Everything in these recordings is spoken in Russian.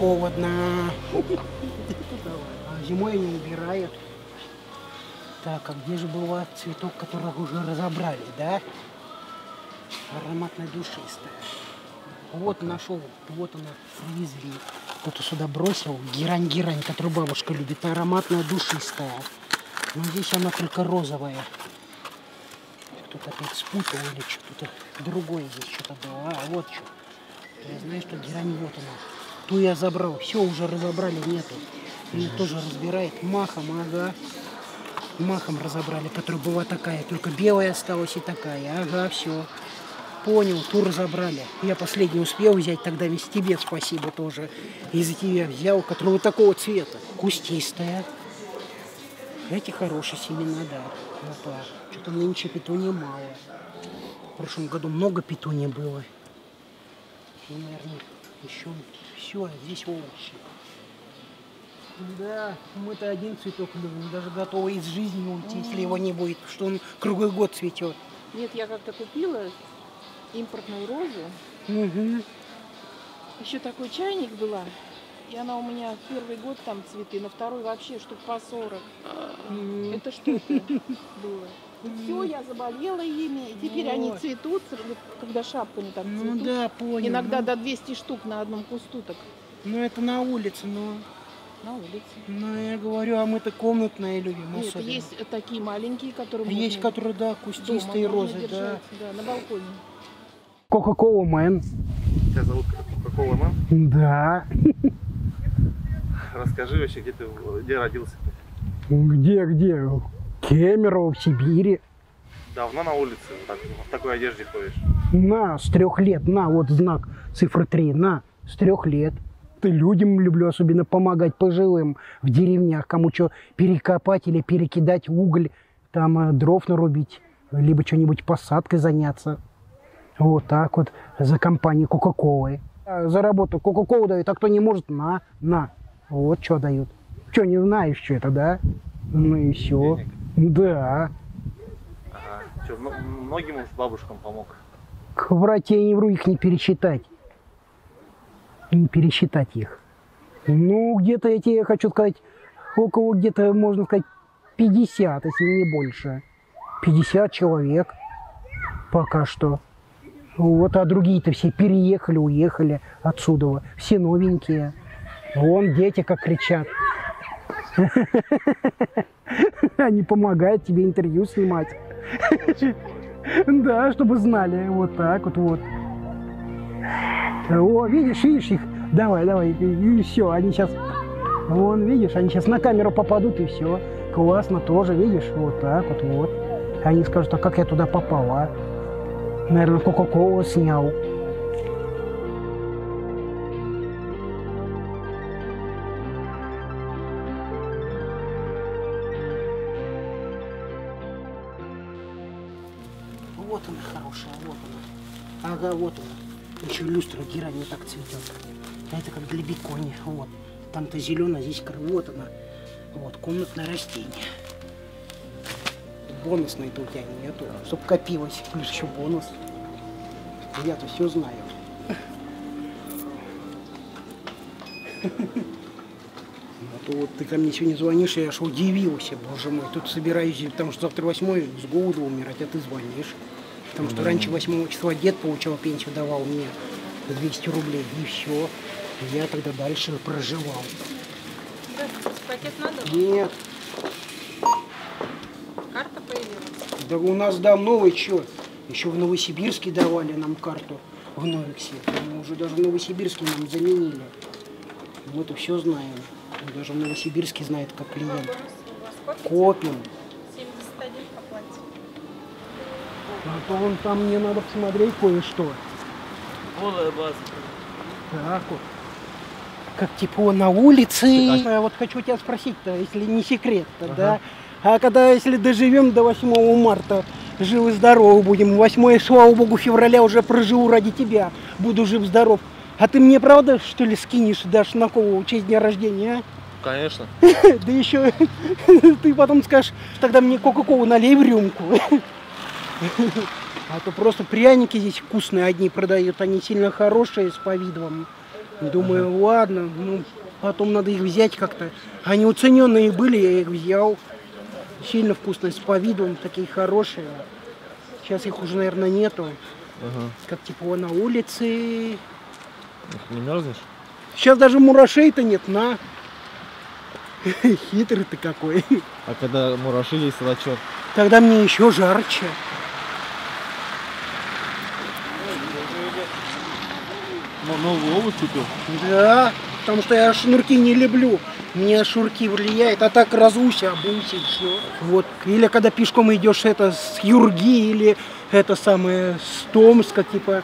холодно. Зимой они убирают. Так, а где же бывает цветок, которых уже разобрали, да? Ароматная душистая. Вот нашел, вот она, фризли. Кто-то сюда бросил. Герань-герань, которую бабушка любит. Ароматная душистая. Но здесь она только розовая. Кто-то опять спутал или что-то другое здесь что-то было. А, вот что. Я знаю, что герань вот она. Ту я забрал. Все, уже разобрали, нету. Меня тоже разбирает. Махом, ага. Махом разобрали, которая была такая. Только белая осталась и такая. Ага, все. Понял, ту разобрали. Я последний успел взять, тогда весь тебе спасибо тоже. Из-за тебя взял, которая вот такого цвета. Кустистая. Эти хорошие семена, да. Опа. Что-то нынче петуния мало. В прошлом году много петуния было. И, наверное, еще все, здесь овощи. Да, мы-то один цветок любим, даже готовы из жизни уйти, если его не будет, что он круглый год цветет. Нет, я как-то купила импортную розу. Угу. Еще такой чайник была. И она у меня первый год там цветы, на второй вообще штук по 40. Это что-то было. И все, я заболела ими, и теперь вот они цветут, когда шапками так цветут. Ну да, понял. Иногда до 200 штук на одном кусту так. Ну это на улице, но... На улице. Ну я говорю, а мы-то комнатные любим. Нет, особенно. Есть такие маленькие, которые... Есть, которые, да, кустистые розы, держать, да. Да, на балконе. Кока-кола Мэн. Тебя зовут Кока-кола Мэн? Да. Расскажи вообще, где ты, где родился? Где? Кемерово, в Сибири. Давно на улице так, в такой одежде ходишь? На, с 3 лет, на, вот знак, цифра 3, на, с 3 лет. Людям люблю особенно помогать пожилым в деревнях, кому что перекопать или перекидать уголь, там дров нарубить, либо что-нибудь посадкой заняться. Вот так вот, за компанию Кока-Колы. За работу Кока-Колу дают, а кто не может, на. Вот что дают. Что, не знаешь, что это, да? Ну и все. Денег. Да. Ага. Что, многим уж бабушкам помог? К врате не вру, их не пересчитать. Не пересчитать их. Ну, где-то, я тебе хочу сказать, около где-то, можно сказать, 50, если не больше. 50 человек пока что. Вот, а другие-то все переехали, уехали отсюда. Все новенькие. Вон дети как кричат. Они помогают тебе интервью снимать. Да, чтобы знали. Вот так вот, вот. О, видишь их? Давай. И все, они сейчас... Вон, видишь, они сейчас на камеру попадут, и все. Классно тоже, видишь? Вот так вот, вот. Они скажут, а как я туда попала? Наверное, Кока-Колу снял. Вот она хорошая, вот она. Ага, вот она. Еще люстра герань не так цветет. А это как для бекони. Вот. Там-то зеленая, здесь крыло. Вот она. Вот, комнатное растение. Бонусные тут я нету. Чтоб копилось. Плюс еще бонус. Я-то все знаю. А то вот ты ко мне сегодня звонишь, я аж удивился, боже мой. Тут собираюсь, потому что завтра 8-й, с голоду умирать, а ты звонишь. Потому что раньше 8 числа дед получал пенсию, давал мне 200 рублей, и все. Я тогда дальше проживал. Пакет надо? Нет. Карта появилась? Да у нас давно, и что? Еще в Новосибирске давали нам карту, в Новиксе. Мы уже даже в Новосибирске нам заменили. Вот и все знаем. Мы даже в Новосибирске знает, как клиент. Копим. 71 поплатим. А то вон там мне надо посмотреть кое-что. Голая база. Так вот. Как тепло на улице. Я вот хочу тебя спросить-то, если не секрет-то, да? А когда, если доживем до 8 марта, живы-здоровы будем. 8, слава богу, февраля уже проживу ради тебя. Буду жив-здоров. А ты мне правда, что ли, скинешь, дашь на колу в честь дня рождения, а? Конечно. Да еще ты потом скажешь, тогда мне Кока-Колу налей в рюмку. А то просто пряники здесь вкусные одни продают, они сильно хорошие с повидлом. Думаю, ладно, ну, потом надо их взять как-то. Они уцененные были, я их взял. Сильно вкусные, с повидом, такие хорошие. Сейчас их уже, наверное, нету. Ага. Как тепло на улице. Не мерзнешь? Сейчас даже мурашей-то нет, на. Хитрый ты какой. А когда мураши есть, солочок? Тогда мне еще жарче. Новую обувь купил? Да, потому что я шнурки не люблю. Мне шнурки влияют, а так разуйся, обуйся и все. Вот. Или когда пешком идешь это с Юрги или это самое с Томска, типа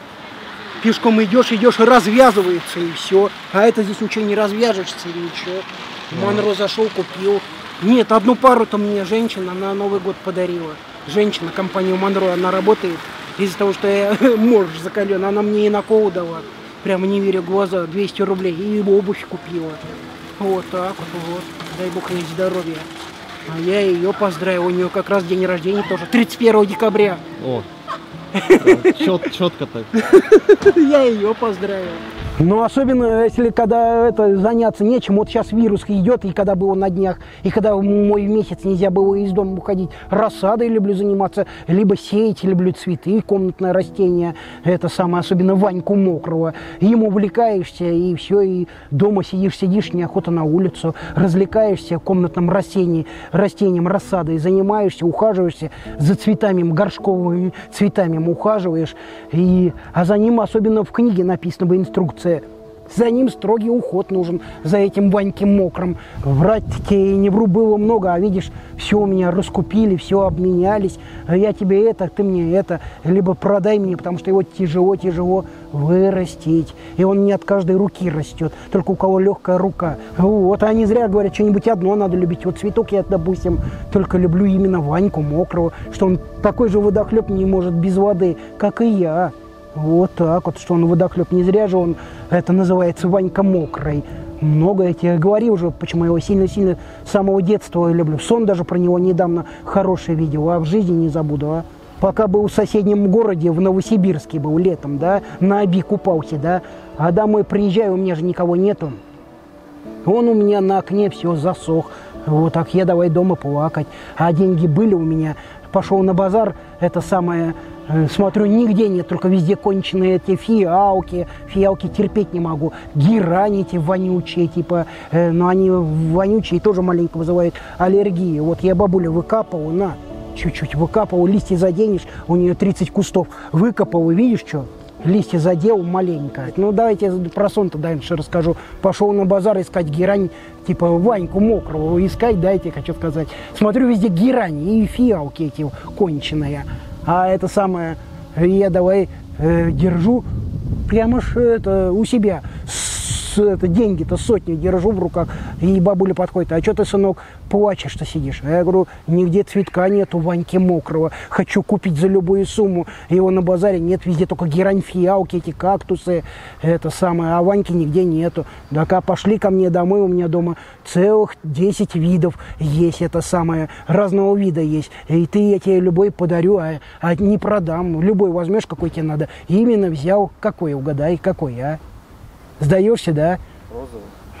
пешком идешь, развязывается и все. А это здесь ничего не развяжешься или ничего. Монро зашел, купил. Нет, одну пару-то мне женщина на Новый год подарила. Женщина, компанию Монро, она работает. Из-за того, что я морж закален, она мне и на колу дала. Прямо не верю в глаза, 200 рублей, и обувь купила. Вот так вот, дай бог ей здоровья. А я ее поздравил, у нее как раз день рождения тоже, 31 декабря. О, четко так. Я ее поздравил. Ну, особенно, если когда это заняться нечем, вот сейчас вирус идет, и когда был на днях, и когда мой месяц нельзя было из дома уходить, рассадой люблю заниматься, либо сеять, люблю цветы, комнатное растение, это самое, особенно Ваньку Мокрого. Им увлекаешься, и все, и дома сидишь, неохота на улицу, развлекаешься комнатным растением, рассадой, занимаешься, ухаживаешься за цветами, горшковыми цветами ухаживаешь, а за ним особенно в книге написано бы инструкция. За ним строгий уход нужен, за этим Ваньким Мокрым. Врать-таки не вру, было много, а видишь, все у меня раскупили, все обменялись. Я тебе это, ты мне это, либо продай мне, потому что его тяжело вырастить. И он не от каждой руки растет, только у кого легкая рука. Вот, они зря говорят, что-нибудь одно надо любить. Вот цветок я, допустим, только люблю именно Ваньку Мокрого, что он такой же водохлеб не может без воды, как и я. Вот так вот, что он водохлеб. Не зря же он, это называется, Ванька Мокрый. Много я тебе говорил уже, почему я его сильно-сильно с самого детства люблю. Сон даже про него недавно хорошее видел, а в жизни не забуду, а. Пока был в соседнем городе, в Новосибирске был летом, да, на Оби купался, да. А домой приезжаю, у меня же никого нету. Он у меня на окне все засох. Вот так я давай дома плакать. А деньги были у меня. Пошел на базар, это самое... Смотрю, нигде нет, только везде конченые эти фиалки терпеть не могу. Герани эти вонючие, типа, но они вонючие тоже маленько вызывают аллергии. Вот я бабулю выкапывал, на, чуть-чуть выкапывал, листья заденешь, у нее 30 кустов. Выкопал и видишь, что? Листья задел маленько. Ну, давайте про сон-то дальше расскажу. Пошел на базар искать герань, типа Ваньку Мокрого искать, дайте, хочу сказать. Смотрю, везде герани и фиалки эти конченые. А это самое, я давай держу прямо ж это у себя. Деньги-то сотни держу в руках. И бабуля подходит: а что ты, сынок, плачешь-то сидишь? А я говорю, нигде цветка нету Ваньки Мокрого. Хочу купить за любую сумму. Его на базаре нет, везде только герань, фиалки, эти кактусы, это самое. А Ваньки нигде нету. Так, а пошли ко мне домой, у меня дома целых 10 видов есть, это самое. Разного вида есть. И ты, я тебе любой подарю, а не продам. Любой возьмешь, какой тебе надо. И именно взял, какой, угадай, какой, а? Сдаешься, да?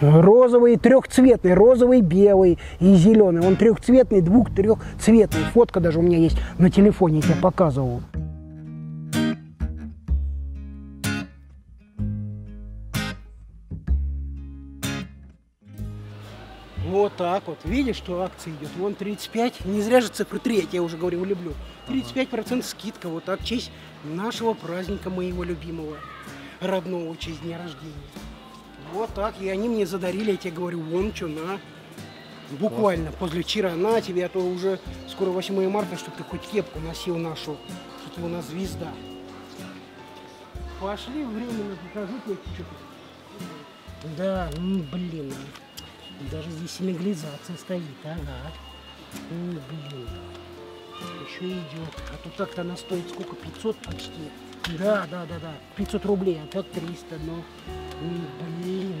Розовый. Розовый, трехцветный, розовый, белый и зеленый. Он трехцветный, трехцветный. Фотка даже у меня есть на телефоне, я тебе показывал. Вот так вот. Видишь, что акция идет? Вон 35, не зря же цифру 3, я уже говорил, люблю. 35% скидка, вот так, в честь нашего праздника моего любимого. Родного, в честь дня рождения. Вот так, и они мне задарили, я тебе говорю, вон что, на. Буквально, после вчера, на тебе, а то уже скоро 8 марта, чтобы ты хоть кепку носил нашу, что ты у нас звезда. Пошли, временно покажу тебе что-то. Да, ну блин, даже здесь легализация стоит, ага. Ну блин, еще идет, а то так-то она стоит сколько, 500 почти. Да, 500 рублей, а так 300, но, блин,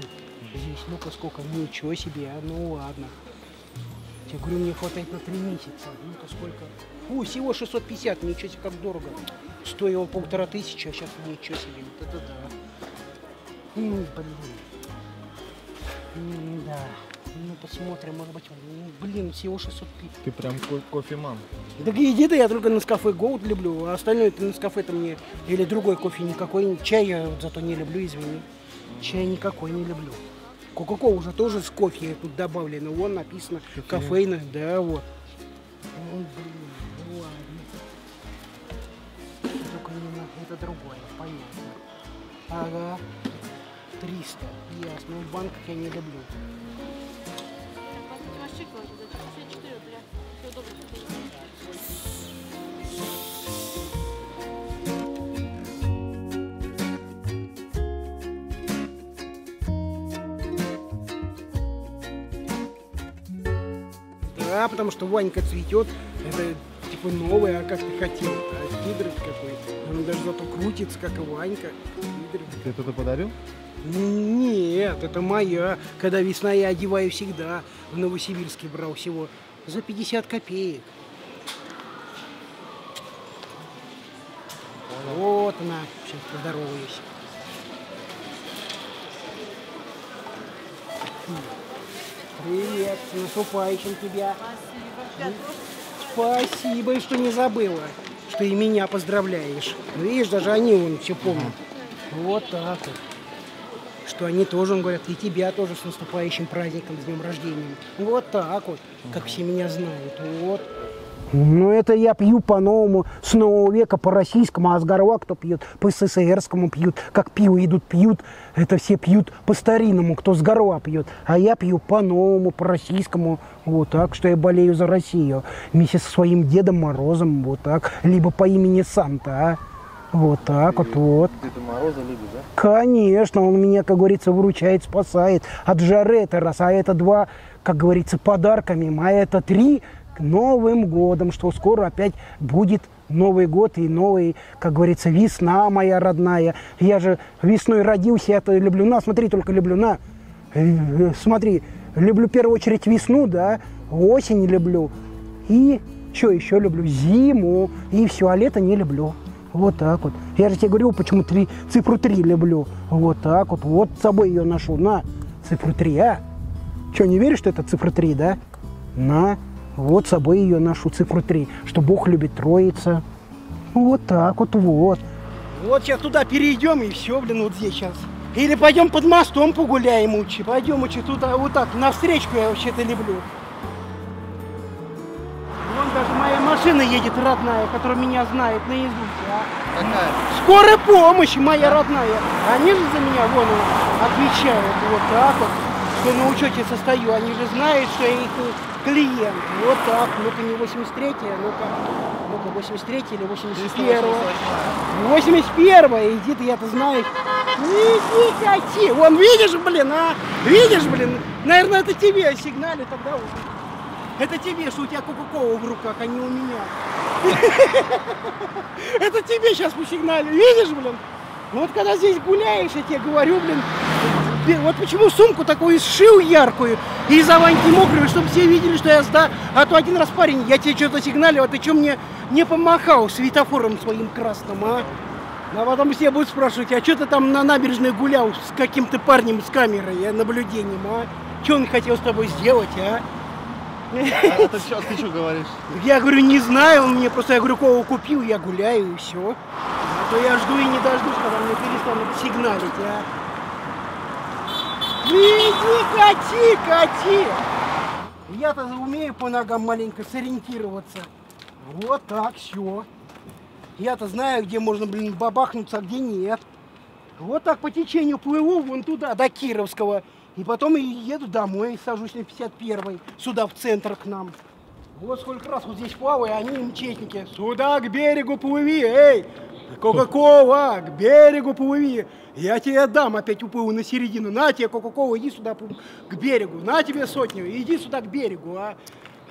здесь, ну-ка, сколько, ничего себе, а, ну ладно. Я говорю, мне хватает на 3 месяца, ну-ка, сколько, фу, всего 650, ничего себе, как дорого, стоило 1500, а сейчас ничего себе, вот это да. Блин. Да. Ну посмотрим, может быть, блин, всего 600 пик. Ты прям кофеман. Да иди, да я только Nescafe Gold люблю, а остальное это Nescafe это мне или другой кофе никакой. Чай я вот зато не люблю, извини. Чай никакой не люблю. Кока-кола уже тоже с кофе тут добавлено, вон написано кофейное, да вот. Ой, блин, ладно. Только не могу, это другое, понятно. Ага. 300, ясно. В банках я не люблю. Да, потому что Ванька цветет, это типа новое, а как ты хотел, а гидрид какой-то. Он даже зато крутится, как и Ванька. Гидрид. Ты кто-то подарил? Нет, это моя. Когда весна, я одеваю всегда. В Новосибирске брал всего за 50 копеек. Вот она. Сейчас поздороваюсь. Привет, с наступающим тебя. Спасибо, что не забыла, что и меня поздравляешь. Видишь, даже они вон все помнят. Вот так вот. Что они тоже, он говорят, и тебя тоже с наступающим праздником, с днем рождения. Вот так вот, как все меня знают, вот. Ну это я пью по-новому, с нового века, по-российскому, а с горла кто пьет, по-СССРскому пьют, как пиво идут, пьют, это все пьют по-старинному, кто с горла пьет, а я пью по-новому, по-российскому, вот так, что я болею за Россию, вместе со своим Дедом Морозом, вот так, либо по имени Санта, а. Вот так ты, вот, вот. Деда Мороза любишь, да? Конечно, он меня, как говорится, выручает, спасает. От жары это раз, а это два, как говорится, подарками, а это три к Новым годом, что скоро опять будет Новый год и новый, как говорится, весна моя родная. Я же весной родился, я-то люблю на, смотри, только люблю на. Смотри, люблю в первую очередь весну, да, осень люблю. И что еще люблю? Зиму, и все, а лето не люблю. Вот так вот. Я же тебе говорю, почему цифру 3 люблю. Вот так вот. Вот с собой ее ношу. На, цифру 3, а? Че, не веришь, что это цифра 3, да? На, вот с собой ее ношу, цифру 3. Что Бог любит троица. Вот так вот, вот. Вот сейчас туда перейдем и все, блин, вот здесь сейчас. Или пойдем под мостом погуляем, учи. Пойдем, учи, туда вот так, навстречку я вообще-то люблю. Даже моя машина едет родная, которая меня знает наизусть. А? Какая? Скорая помощь, моя родная. Они же за меня вон отвечают вот так вот, что на учете состою. Они же знают, что я их клиент. Вот так. Ну-ка не 83-я, ну-ка 83 или 81-я. 81-я, иди ты, я-то знаю. Иди, вон видишь, блин, а? Видишь, блин? Наверное, это тебе сигнали тогда уже. Это тебе, что у тебя кока-кола в руках, а не у меня. Это тебе сейчас посигналю. Видишь, блин? Вот когда здесь гуляешь, я тебе говорю, блин, вот почему сумку такую сшил яркую и за Ваньки мокрую, чтобы все видели, что я сда. А то один раз, парень, я тебе что-то сигналил, а ты что мне не помахал светофором своим красным, а? А потом все будут спрашивать, а что ты там на набережной гулял с каким-то парнем с камерой, наблюдением, а? Что он хотел с тобой сделать, а? А ты что говоришь? Я говорю, не знаю, он мне просто, я говорю, кого купил, я гуляю и все. А то я жду и не дождусь, когда мне перестанут сигналить, а. Иди, кати, кати! Я-то умею по ногам маленько сориентироваться. Вот так, все. Я-то знаю, где можно, блин, бабахнуться, а где нет. Вот так по течению плыву вон туда, до Кировского. И потом еду домой, сажусь на 51-й, сюда в центр к нам. Вот сколько раз вот здесь плаваю, а они мчетники. Сюда к берегу плыви, эй! Кока-кола, к берегу плыви. Я тебе дам, опять уплыву на середину. На тебе, кока-кола, иди сюда к берегу. На тебе сотню, иди сюда к берегу, а.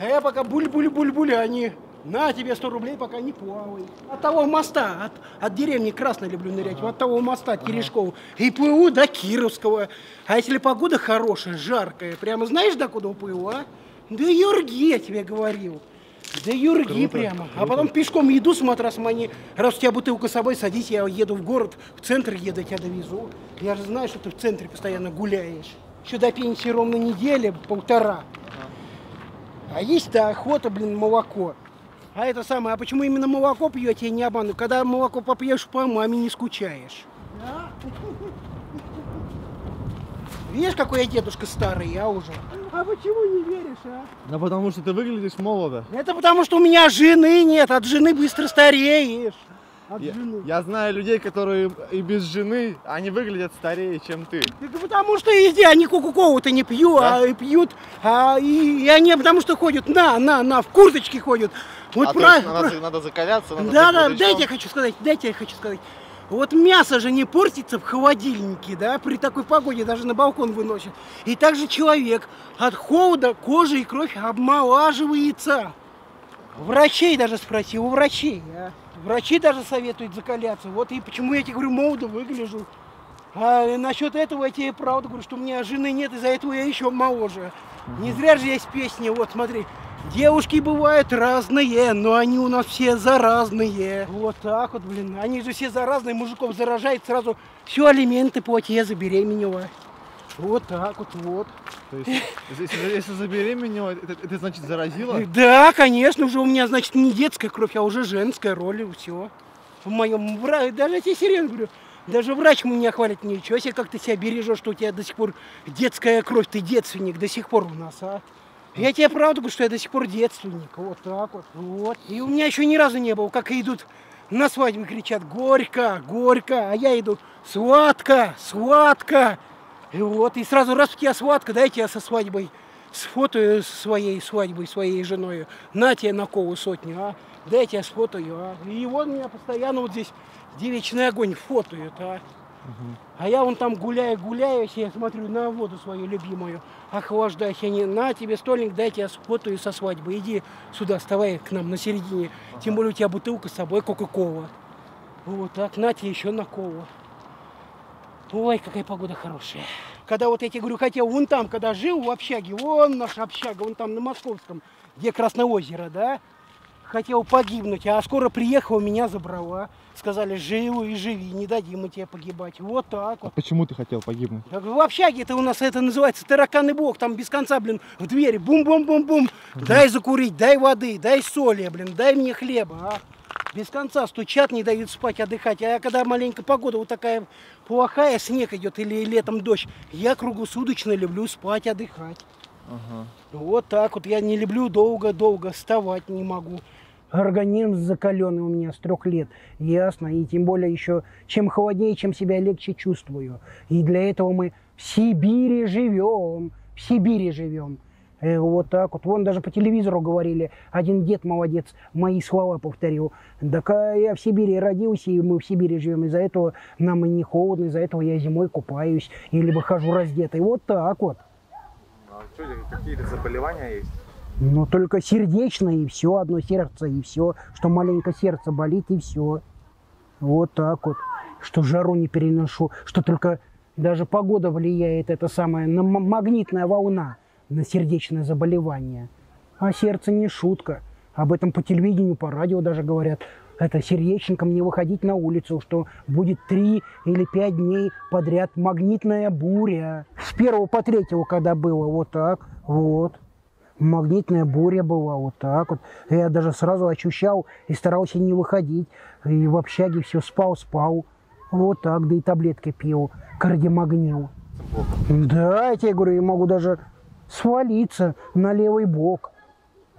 А я пока буль-буль-буль-буль, они. На тебе 100 рублей, пока не плавай. От того моста, от деревни Красной люблю нырять, от того моста, от Терешкова. И плыву до Кировского. А если погода хорошая, жаркая, прямо знаешь, до куда уплыву, а? Да Юрги, я тебе говорил. Да юрги прямо. А потом пешком иду с Матрасмани. Раз у тебя бутылка с собой, садись, я еду в город, в центр еду, я тебя довезу. Я же знаю, что ты в центре постоянно гуляешь. Еще до пенсии ровно неделя, полтора. А есть-то охота, блин, молоко. А это самое, а почему именно молоко пью, я тебя не обману. Когда молоко попьешь, по маме не скучаешь. Да. Видишь, какой я дедушка старый, я уже. А почему не веришь, а? Да потому что ты выглядишь молодо. Это потому что у меня жены нет, от жены быстро стареешь. Я знаю людей, которые и без жены, они выглядят старее, чем ты. Это потому что везде они кока-колу-то не пьют, да? А пьют, и они потому что ходят на, в курточке ходят. Вот правильно. Надо закаляться, надо. Да, дайте я хочу сказать. Вот мясо же не портится в холодильнике, да, при такой погоде даже на балкон выносит. И также человек от холода, кожа и кровь обмолаживается. Врачей даже спросил, у врачей. А? Врачи даже советуют закаляться. Вот и почему я тебе говорю, молодо выгляжу. А насчет этого я тебе правда говорю, что у меня жены нет, из-за этого я еще моложе. Не зря же есть песни, вот смотри. Девушки бывают разные, но они у нас все заразные. Вот так вот, блин. Они же все заразные, мужиков заражает сразу. Все алименты плати, я забеременела. Вот так вот, вот. То есть, если забеременела, это значит заразила? Да, конечно, уже у меня, значит, не детская кровь, а уже женская роль, и все. В моем враге, даже я тебе серьезно говорю, даже врач меня хвалит, ничего себе, как ты себя бережешь, что у тебя до сих пор детская кровь, ты детственник до сих пор у нас, а? Я тебе правду говорю, что я до сих пор детственник, вот так вот, вот. И у меня еще ни разу не было, как идут на свадьбе, кричат «горько, горько», а я иду «сладко, сладко». И вот, и сразу раз у тебя сладко, дайте я со свадьбой, с фото своей свадьбы, своей женой, на тебе на колу сотню, а, дайте я сфотою, а. И вот меня постоянно вот здесь девичный огонь фотоют, а. А я вон там гуляю, я смотрю на воду свою любимую, охлаждаюсь, я не, на тебе стольник, дайте я сфотою со свадьбы, иди сюда, вставай к нам на середине, тем более у тебя бутылка с собой кока-кола. Вот так, на тебе еще на колу. Ой, какая погода хорошая. Когда вот я тебе говорю, хотел вон там, когда жил в общаге, вон наша общага, вон там на Московском, где Красное озеро, да? Хотел погибнуть, а скоро приехала, меня забрала. Сказали, живи и живи, не дадим мы тебе погибать. Вот так вот. А почему ты хотел погибнуть? Так в общаге это у нас это называется тараканный блок, там без конца, блин, в двери бум-бум-бум-бум. Дай закурить, дай воды, дай соли, блин, дай мне хлеба, а? Без конца стучат, не дают спать, отдыхать. А когда маленькая погода вот такая плохая, снег идет или летом дождь, я круглосуточно люблю спать, отдыхать. Ага. Вот так вот. Я не люблю долго-долго вставать, не могу. Организм закаленный у меня с 3 лет, ясно. И тем более еще, чем холоднее, чем себя легче чувствую. И для этого мы в Сибири живем. В Сибири живем. Вот так вот. Вон даже по телевизору говорили, один дед молодец, мои слова повторил. Так я в Сибири родился, и мы в Сибири живем, из-за этого нам и не холодно, из-за этого я зимой купаюсь или выхожу раздетый. Вот так вот. А что, какие-то заболевания есть? Ну, только сердечное, и все, одно сердце, и все, что маленько сердце болит, и все. Вот так вот. Что жару не переношу, что только даже погода влияет, это самое, на магнитная волна. На сердечное заболевание. А сердце не шутка. Об этом по телевидению, по радио даже говорят. Это сердечникам не выходить на улицу, что будет 3 или 5 дней подряд магнитная буря. С 1 по 3, когда было, вот так, вот. Магнитная буря была, вот так вот. Я даже сразу ощущал и старался не выходить. И в общаге все спал. Вот так, да и таблетки пил, кардиомагнил. Да, я тебе говорю, я могу даже... свалиться на левый бок.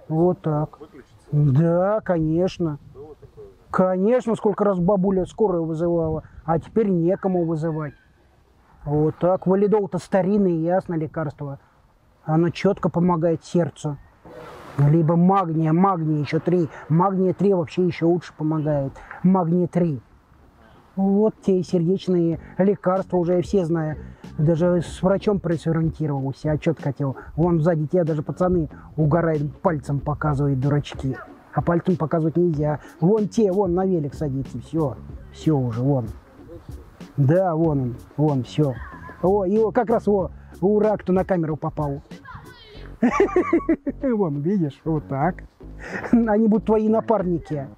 Вот так. Выключиться? Да, конечно. Было такое? Конечно, сколько раз бабуля скорую вызывала, а теперь некому вызывать. Вот так. Валидол-то старинное, ясно, лекарство. Оно четко помогает сердцу. Либо магния еще 3. Магния-3 вообще еще лучше помогает. Магний-3. Вот те сердечные лекарства, уже я все знаю. Даже с врачом пресориентировался, отчет хотел. Вон сзади тебя даже пацаны угорают, пальцем показывают, дурачки. А пальцем показывать нельзя. Вон на велик садится, все уже, вон. Да, вон он, все. О, его как раз, о, ура, кто на камеру попал. Вон, видишь, вот так. Они будут твои напарники.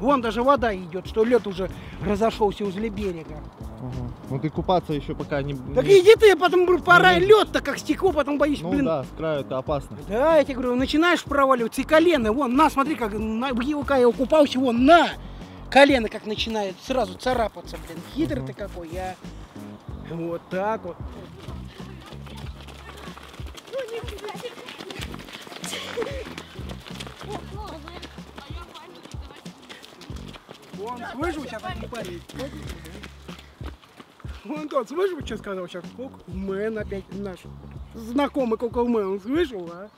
Вон даже вода идет, что лед уже разошелся возле берега. Ага. Ну ты купаться еще пока не... Так иди ты, потом пора лед-то как стекло, потом боишься, блин. Ну да, с краю это опасно. Да, я тебе говорю, начинаешь проваливаться, и колено, вон, на, смотри, как в Евка я купался, вон, на! Колено как начинает сразу царапаться, блин, хитрый ты какой, я... Вот так вот. Вон, слышишь, сейчас этот парень? Вон тот, слышишь, что сказал сейчас? Кукмен опять наш. Знакомый Кукмен, он слышал, а?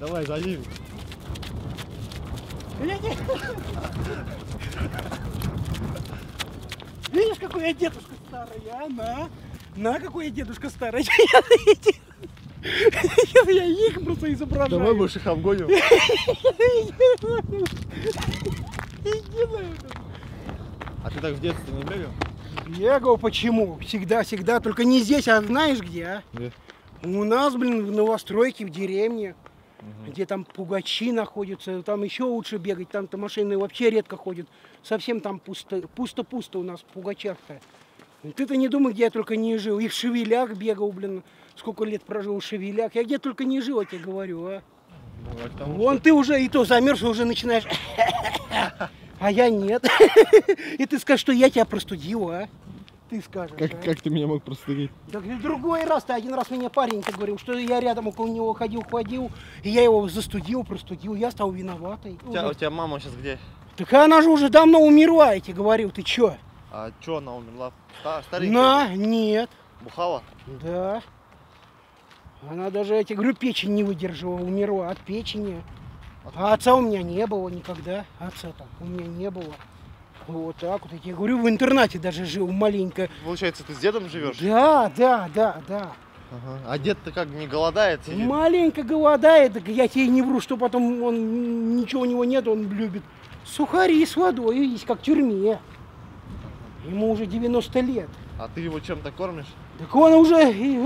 Давай, залив. Видишь, какой я дедушка старый, а? На, какой я дедушка старый. Я их просто изображаю. Давай больше их обгоним. А ты так в детстве не бегал? Бегал, почему? Всегда. Только не здесь, а знаешь где, а? Где? У нас, блин, в новостройке, в деревне. Угу. Где там пугачи находятся, там еще лучше бегать. Там-то машины вообще редко ходят. Совсем там пусто у нас в пугачах-то. Ты-то не думай, где я только не жил. И в Шевелях бегал, блин. Сколько лет прожил в Шевелях. Я где только не жил, я тебе говорю, а. Ну, вон что... ты уже и то замерз, уже начинаешь... А я нет. И ты скажешь, что я тебя простудил, а? Ты скажешь. Как ты меня мог простудить? Так в другой раз, ты один раз меня парень-то говорил, что я рядом около него ходил, и я его застудил, простудил, я стал виноватой. У тебя мама сейчас где? Так она же уже давно умерла, я тебе говорил, ты чё? А чё она умерла? Старик? Нет. Бухала? Да. Она даже, я тебе говорю, печень не выдержала, умерла от печени. А отца у меня не было никогда, отца-то у меня не было. Вот так вот, я тебе говорю, в интернате даже жил маленько. Получается, ты с дедом живешь? Да. Ага. А дед-то как, не голодает? Сидит? Маленько голодает, я тебе не вру, что потом он, ничего у него нет, он любит сухари с водой, есть как в тюрьме. Ему уже 90 лет. А ты его чем-то кормишь? Так он уже,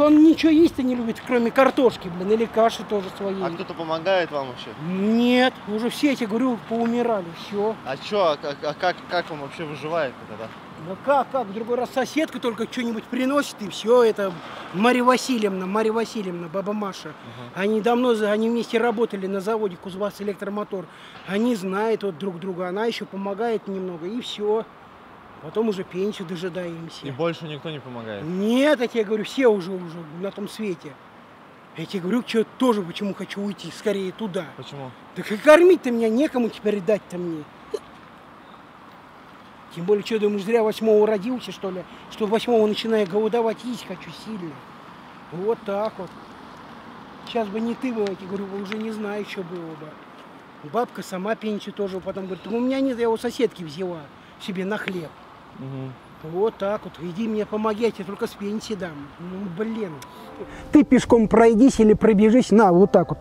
он ничего есть-то не любит, кроме картошки, блин, или каши тоже своей. А кто-то помогает вам вообще? Нет, уже все, эти, говорю, поумирали, все. А что, как он вообще выживает тогда? Ну как, в другой раз соседка только что-нибудь приносит, и все, это Марья Васильевна, баба Маша. Они давно, они вместе работали на заводе «Кузбасс Электромотор». Они знают вот друг друга, она еще помогает немного, и все. Потом уже пенсию дожидаемся. И больше никто не помогает? Нет, я тебе говорю, все уже на том свете. Я тебе говорю, что тоже почему хочу уйти скорее туда. Почему? Так и кормить-то меня некому, теперь дать-то мне. Тем более, что думаешь, зря 8-го родился, что ли? Что 8-го начинаю голодовать, есть хочу сильно. Вот так вот. Сейчас бы не ты был, я тебе говорю, уже не знаю, что было бы. Бабка сама пенсию тоже потом говорит, у меня нет, я его соседки взяла себе на хлеб. Угу. Вот так вот, иди мне помоги, я тебе только с пенсии дам. Ну, блин. Ты пешком пройдись или пробежись, на, вот так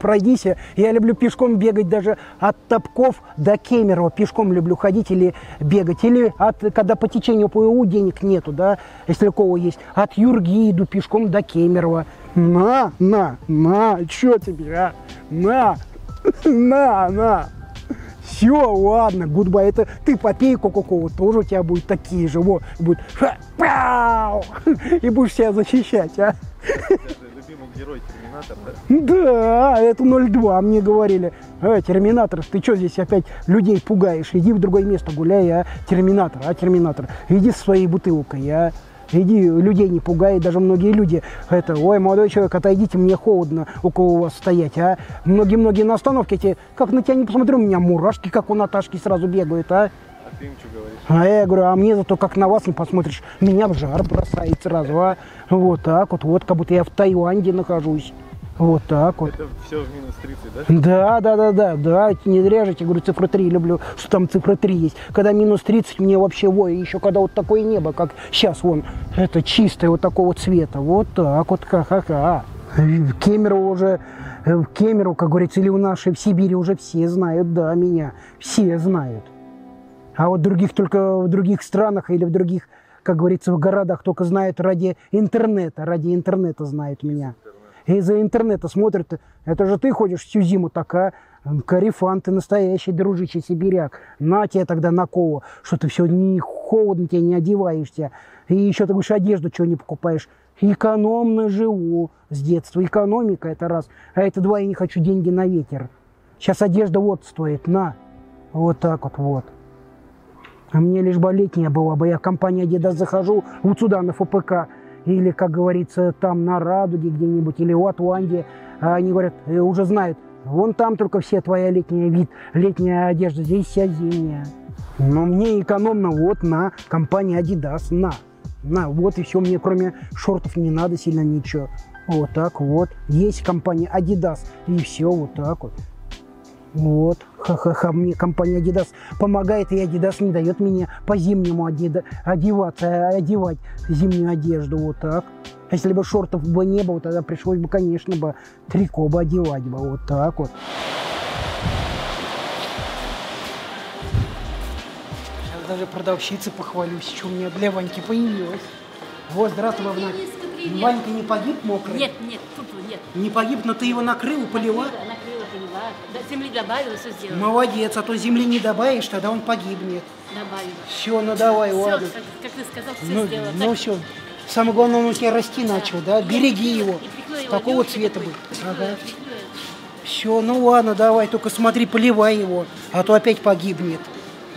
пройдись. Я люблю пешком бегать даже от Топков до Кемерово, пешком люблю ходить или бегать. Или когда по течению плыву, денег нету, да, если у кого есть, от Юрги иду пешком до Кемерово. На, чё тебе, а? На. Все, ладно, гудбай, это ты попей кока-колу, тоже у тебя будут такие же, вот, будет ха-пау, и будешь себя защищать, а? Это любимый герой Терминатора, да? Да, это 02, мне говорили, Терминатор, ты что здесь опять людей пугаешь, иди в другое место гуляй, а? Терминатор, иди со своей бутылкой, а? Иди, людей не пугай, даже многие люди, это, ой, молодой человек, отойдите, мне холодно около вас стоять, а. Многие на остановке, те, как на тебя не посмотрю, у меня мурашки, как у Наташки, сразу бегают, а. А ты им что говоришь? А я говорю, а мне зато как на вас не посмотришь, меня в жар бросает сразу, а. Вот так вот, как будто я в Таиланде нахожусь. Вот так вот. Это все в минус 30, да? Да. Не зря же, я говорю, цифру 3 люблю, что там цифра 3 есть. Когда минус 30, мне вообще, ой, еще когда вот такое небо, как сейчас, вон, это чистое вот такого цвета. Вот так вот, ха-ха-ха. В Кемерово, как говорится, или у нашей в Сибири уже все знают, да, меня. Все знают. А вот других только в других странах или в других, как говорится, в городах только знают ради интернета знают меня. И из-за интернета смотрят, это же ты ходишь всю зиму такая, корефан, ты настоящий дружище сибиряк. На тебе тогда на кого, что ты все не холодно, тебе не одеваешься. И еще ты говоришь, одежду чего не покупаешь. Экономно живу с детства. Экономика это раз, а это два, я не хочу деньги на ветер. Сейчас одежда вот стоит, на. Вот так вот, вот. А мне лишь бы летняя была бы. Я в компанию Adidas захожу вот сюда, на ФПК. Или, как говорится, там на Радуге где-нибудь, или у Атланде. Они говорят, уже знают, вон там только все твоя летняя вид, летняя одежда, здесь вся зимняя. Но мне экономно вот на компании Adidas, на. Вот и все, мне кроме шортов не надо сильно ничего. Вот так вот. Есть компания Adidas, и все вот так вот. Вот, ха-ха-ха, мне компания Adidas помогает, и Adidas не дает мне по-зимнему одевать зимнюю одежду, вот так. Если бы шортов бы не было, тогда пришлось бы, конечно, трико бы одевать бы, вот так вот. Сейчас даже продавщицы похвалюсь, что у меня для Ваньки появилось. Вот, здравствуй, Ванька. Ванька не погиб мокрый? Нет, нет, нет. Не погиб, но ты его накрыл, полила? Земли добавила, все сделала. Молодец, а то земли не добавишь, тогда он погибнет. Добавила. Все, ну давай, все, ладно. Как ты сказал, все ну, сделала. Ну так. Все. Самое главное, он у тебя расти начал, да? Береги его. Такого цвета будет. Ага. Все, ну ладно, давай, только смотри, поливай его, а то опять погибнет.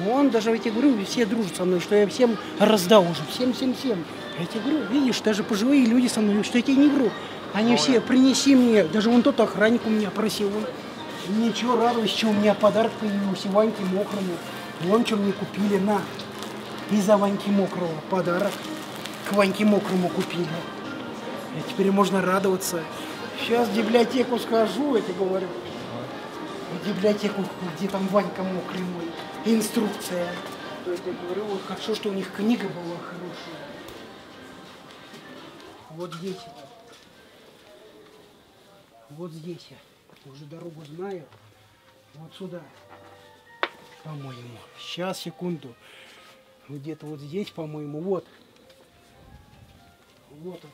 Он даже, я тебе говорю, все дружат со мной, что я всем раздал уже. Всем. Я тебе говорю, видишь, даже пожилые люди со мной, что я тебе не вру. Они ой. Все, принеси мне, даже вон тот охранник у меня просил. Ничего, радуюсь, что у меня подарок появился Ваньке Мокрому. Вон, что мне купили, на. Из-за Ваньки Мокрого подарок к Ваньке Мокрому купили. И теперь можно радоваться. Сейчас в библиотеку схожу, я тебе говорю. В библиотеку, где там Ванька Мокрый мой. Инструкция. То есть я говорю, вот хорошо, что у них книга была хорошая. Вот здесь. Вот здесь я. Уже дорогу знаю. Вот сюда. По-моему. Сейчас, секунду. Где-то вот здесь, по-моему. Вот. Вот она.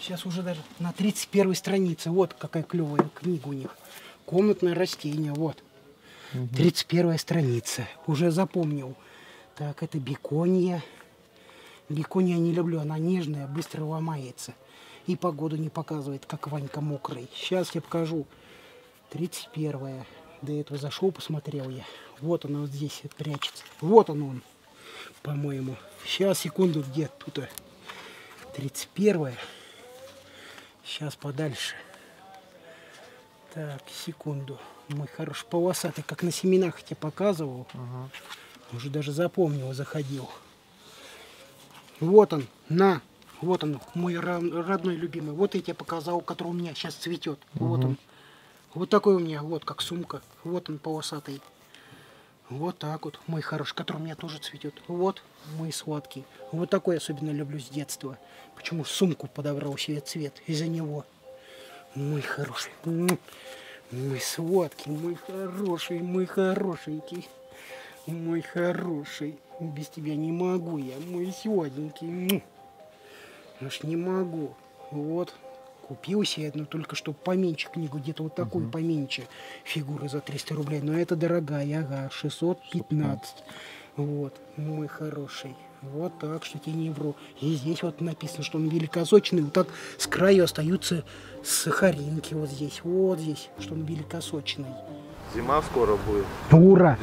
Сейчас уже даже на 31-й странице. Вот какая клевая книга у них. Комнатное растение. Вот. 31-я страница. Уже запомнил. Так, это бекония. Бекония не люблю. Она нежная, быстро ломается. И погоду не показывает, как Ванька Мокрый. Сейчас я покажу. 31-е. До этого зашел, посмотрел я. Вот она вот здесь прячется. Вот он, по-моему. Сейчас, секунду, где тут? 31-е. Сейчас подальше. Так, секунду. Мой хороший полосатый, как на семенах я тебе показывал. Ага. Уже даже запомнил, заходил. Вот он, на. Вот он, мой родной любимый. Вот я тебе показал, который у меня сейчас цветет. Ага. Вот он. Вот такой у меня, вот как сумка. Вот он полосатый. Вот так вот, мой хороший, который у меня тоже цветет. Вот мой сладкий. Вот такой особенно люблю с детства. Почему сумку подобрал себе цвет из-за него. Мой хороший. Мой сладкий, мой хороший, мой хорошенький. Мой хороший. Без тебя не могу я, мой сладенький. Аж не могу. Вот. Купился я, но только что поменьше книгу, где-то вот такую поменьше фигуры за 300 рублей. Но это дорогая, ага, 615. Вот, мой хороший. Вот так, что тебе не вру. И здесь вот написано, что он великосочный. Вот так с краю остаются сахаринки вот здесь, что он великосочный. Зима скоро будет. Ура!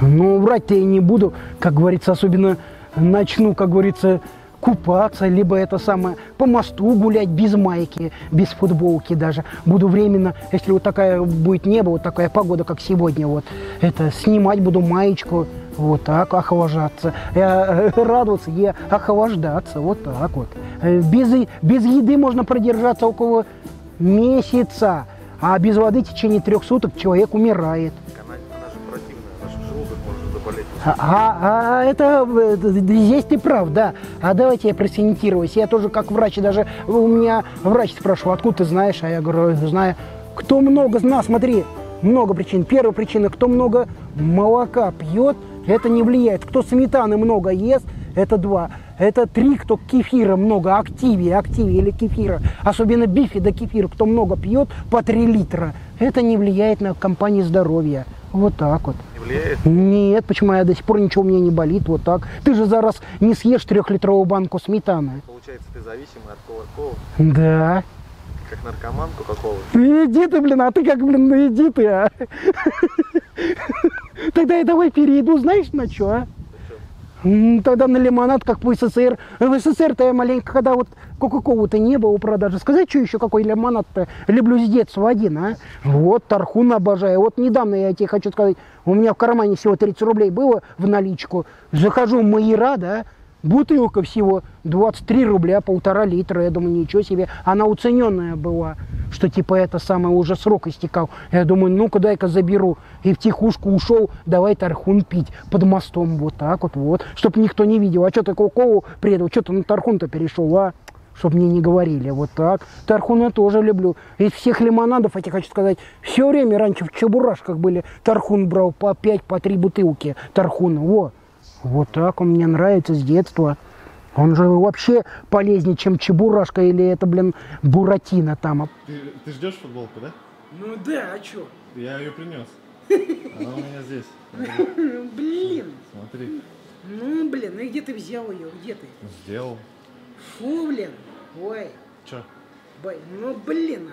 Ну, врать-то я не буду, как говорится, особенно начну, как говорится, купаться, либо это самое, по мосту гулять без майки, без футболки даже. Буду временно, если вот такая будет небо, вот такая погода, как сегодня, вот, это, снимать буду маечку, вот так, охлаждаться. Радоваться и охлаждаться, вот так вот. Без еды можно продержаться около месяца, а без воды в течение 3 суток человек умирает. Это здесь ты прав, да. А давайте я просинитироваюсь. Я тоже как врач, даже у меня врач спрашивал, откуда ты знаешь? А я говорю, знаю. Кто много знает, смотри, много причин. Первая причина, кто много молока пьет, это не влияет. Кто сметаны много ест, это 2. Это три, кто кефира много, активия или кефира, особенно бифида кефир, кто много пьет, по 3 литра. Это не влияет на компании здоровья. Вот так вот. Не влияет? Нет, почему я до сих пор ничего у меня не болит, вот так. Ты же зараз не съешь 3-литровую банку сметаны. Получается, ты зависимый от кола-кола? Да. Как наркоманку какого-то? Иди ты, блин, а ты как, блин, ну иди ты, а? Тогда я давай перейду, знаешь, на что, а? Тогда на лимонад, как в СССР. В СССР-то я маленько, когда вот кока-колу-то не было у продажи. Сказать, что еще какой лимонад-то? Люблю с детства один, а? Вот, тархун обожаю. Вот недавно я тебе хочу сказать, у меня в кармане всего 30 рублей было в наличку. Захожу в Майера, да? Бутылка всего 23 рубля, 1,5 литра. Я думаю, ничего себе. Она уцененная была, что типа это самое уже срок истекал. Я думаю, ну-ка дай-ка заберу. И втихушку ушел, давай тархун пить под мостом. Вот так вот, вот. Чтоб никто не видел. А что ты кока-колу предал? Что ты на тархун-то перешел, а? Чтоб мне не говорили. Вот так. Тархун я тоже люблю. Из всех лимонадов, я тебе хочу сказать, все время раньше в Чебурашках были. Тархун брал по 5-3 бутылки тархуна. Вот. Вот так он мне нравится с детства. Он же вообще полезнее, чем чебурашка или это, блин, буратино там. Ты ждешь футболку, да? Ну да, а чё? Я ее принес. Она у меня здесь. Блин. Смотри. Ну, блин, ну где ты взял ее? Где ты? Сделал. Фу, блин. Ой. Чё? Ну, блин.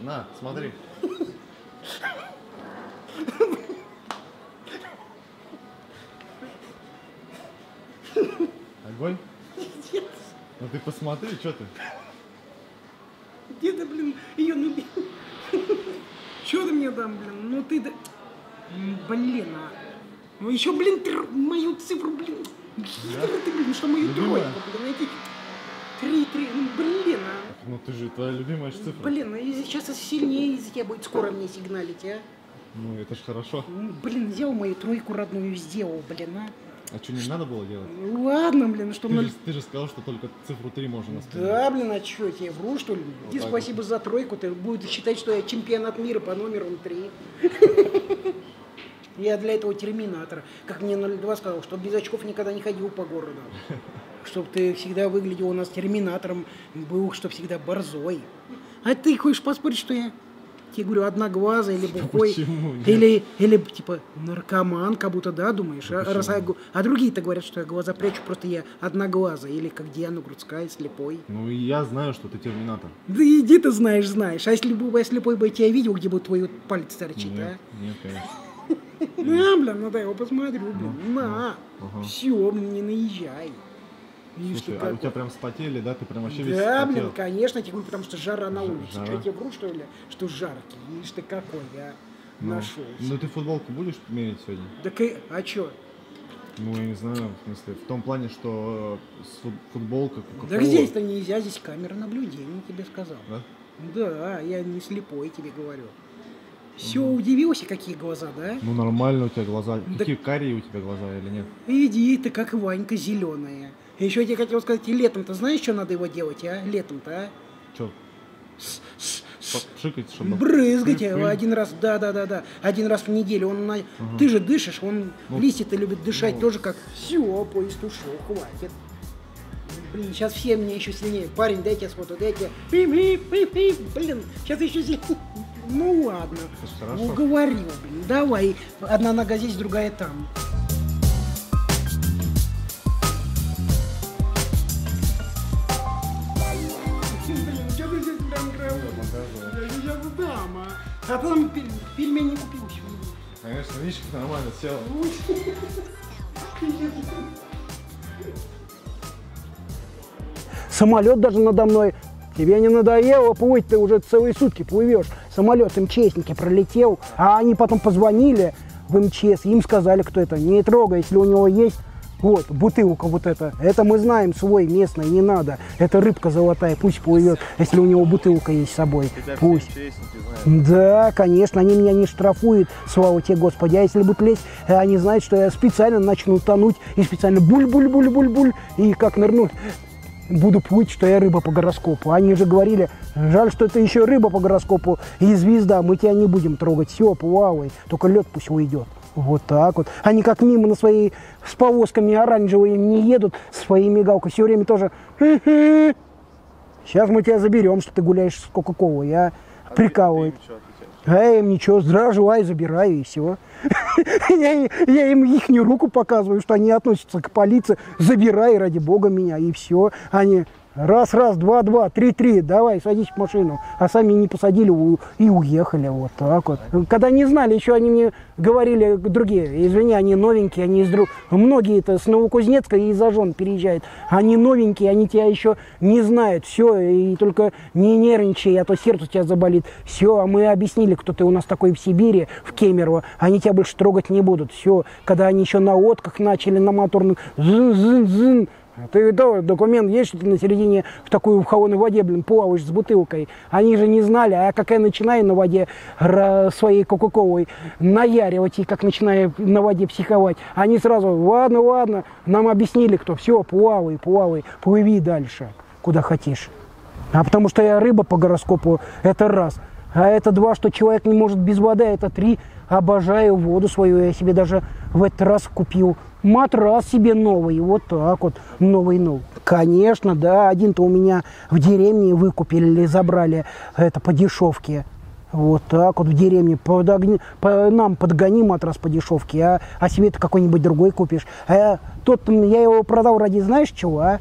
На, смотри. Огонь? Нет. Ну ты посмотри, что ты? Где ты, блин, ее нубил? Что ты мне там, блин? Ну ты да... Блин, а... Ну еще, блин, ты мою цифру, блин... Хитро ты, блин, что мою тройку, блин, эти... 3-3, ну блин, а... Ну ты же, твоя любимая же цифра. Блин, а сейчас сильнее из тебя будет скоро мне сигналить, а? Ну это ж хорошо. Блин, взял мою тройку родную, сделал, блин, а... А что, не надо было делать? Ладно, блин, что... Ты же сказал, что только цифру 3 можно оставить. Да, блин, а что, я тебе вру, что ли? Иди, вот спасибо вот за тройку, ты будешь считать, что я чемпионат мира по номеру 3. Я для этого терминатор. Как мне 02 сказал, что без очков никогда не ходил по городу. Чтоб ты всегда выглядел у нас терминатором, был, чтоб всегда борзой. А ты хочешь поспорить, что я... Я говорю, одноглазый или бухой, или типа наркоман, как будто, да, думаешь? А другие-то говорят, что я глаза прячу, просто я одноглазый, или как Диана Грудская, слепой. Ну, я знаю, что ты терминатор. Да иди ты знаешь. А если бы я слепой бы тебя видел, где бы твои пальцы торчит, а? Нет, конечно. На, блин, ну дай его посмотрю, блин, на. Все, не наезжай. Слушай, а у тебя прям спотели, да? Ты прям вообще весь спотел. Да, блин, конечно, я тебе говорю, потому что жара на улице. Жара. Что, я тебе вру, что ли? Что жаркий. Видишь ты какой, я нашел. Ну ты футболку будешь мерить сегодня? Так и... А чё? Ну, я не знаю, в смысле, в том плане, что футболка... Да здесь-то нельзя, здесь камера наблюдения, тебе сказал. Да? Да, я не слепой, тебе говорю. Все, удивился, какие глаза, да? Ну, нормально у тебя глаза. Да... Какие карие у тебя глаза или нет? Иди, ты как Ванька зеленая. Еще я тебе хотел сказать, и летом-то знаешь, что надо его делать, а? Летом-то, а? Че? Шикать, чтобы... Брызгать один раз, да. Один раз в неделю. Он на... Ты же дышишь, он ну, листья-то любит дышать ну... тоже как... Все, поезд ушел, хватит. Блин, сейчас все мне еще сильнее. Парень, дайте я сфоту, дайте. Блин, сейчас еще сильнее. Ну ладно, уговорила, блин, давай. Одна нога здесь, другая там. А потом пельмени не купил. Конечно, видишь, как нормально сел. Самолет даже надо мной. Тебе не надоело плыть, ты уже целые сутки плывешь. Самолет МЧСники пролетел, а они потом позвонили в МЧС, им сказали, кто это, не трогай, если у него есть вот бутылка вот это мы знаем свой местный, не надо, это рыбка золотая, пусть плывет, если у него бутылка есть с собой, пусть. Да, конечно, они меня не штрафуют, слава тебе, Господи, а если будут лезть, они знают, что я специально начну тонуть и специально буль-буль-буль-буль-буль, и как нырнуть. Буду плыть, что я рыба по гороскопу. Они же говорили, жаль, что ты еще рыба по гороскопу и звезда, мы тебя не будем трогать. Все, плавай, только лед пусть уйдет. Вот так вот. Они как мимо на своей с повозками оранжевыми не едут, своей мигалкой все время тоже. Сейчас мы тебя заберем, что ты гуляешь с Кока-Колой. Я прикалываю. А им ничего, здравствуй, забираю, и все. Я им ихнюю руку показываю, что они относятся к полиции. Забирай, ради бога, меня, и все. Они раз-раз, два-два, три-три, давай, садись в машину. А сами не посадили и уехали, вот так вот. Когда не знали, еще они мне говорили, другие, извини, они новенькие, они из друг... Многие-то с Новокузнецка и из-за жен переезжают. Они новенькие, они тебя еще не знают, все, и только не нервничай, а то сердце у тебя заболит. Все, а мы объяснили, кто ты у нас такой в Сибири, в Кемерово, они тебя больше трогать не будут. Все, когда они еще на отках начали, на моторных, зын-зын-зын. Ты, да, документ есть, что ты на середине в такую в холодной воде, блин, плаваешь с бутылкой. Они же не знали, а как я начинаю на воде своей Кока-Колой наяривать и как начинаю на воде психовать, они сразу, ладно, ладно, нам объяснили, кто, все, плавай, плавай, плыви дальше, куда хотишь. А потому что я рыба по гороскопу, это раз. А это два, что человек не может без воды, это три, обожаю воду свою, я себе даже в этот раз купил матрас себе новый, вот так вот, новый. Конечно, да, один-то у меня в деревне выкупили или забрали, это по дешевке. Вот так вот в деревне, нам подгони матрас по дешевке, а себе-то какой-нибудь другой купишь. А тот, я его продал ради знаешь чего, а?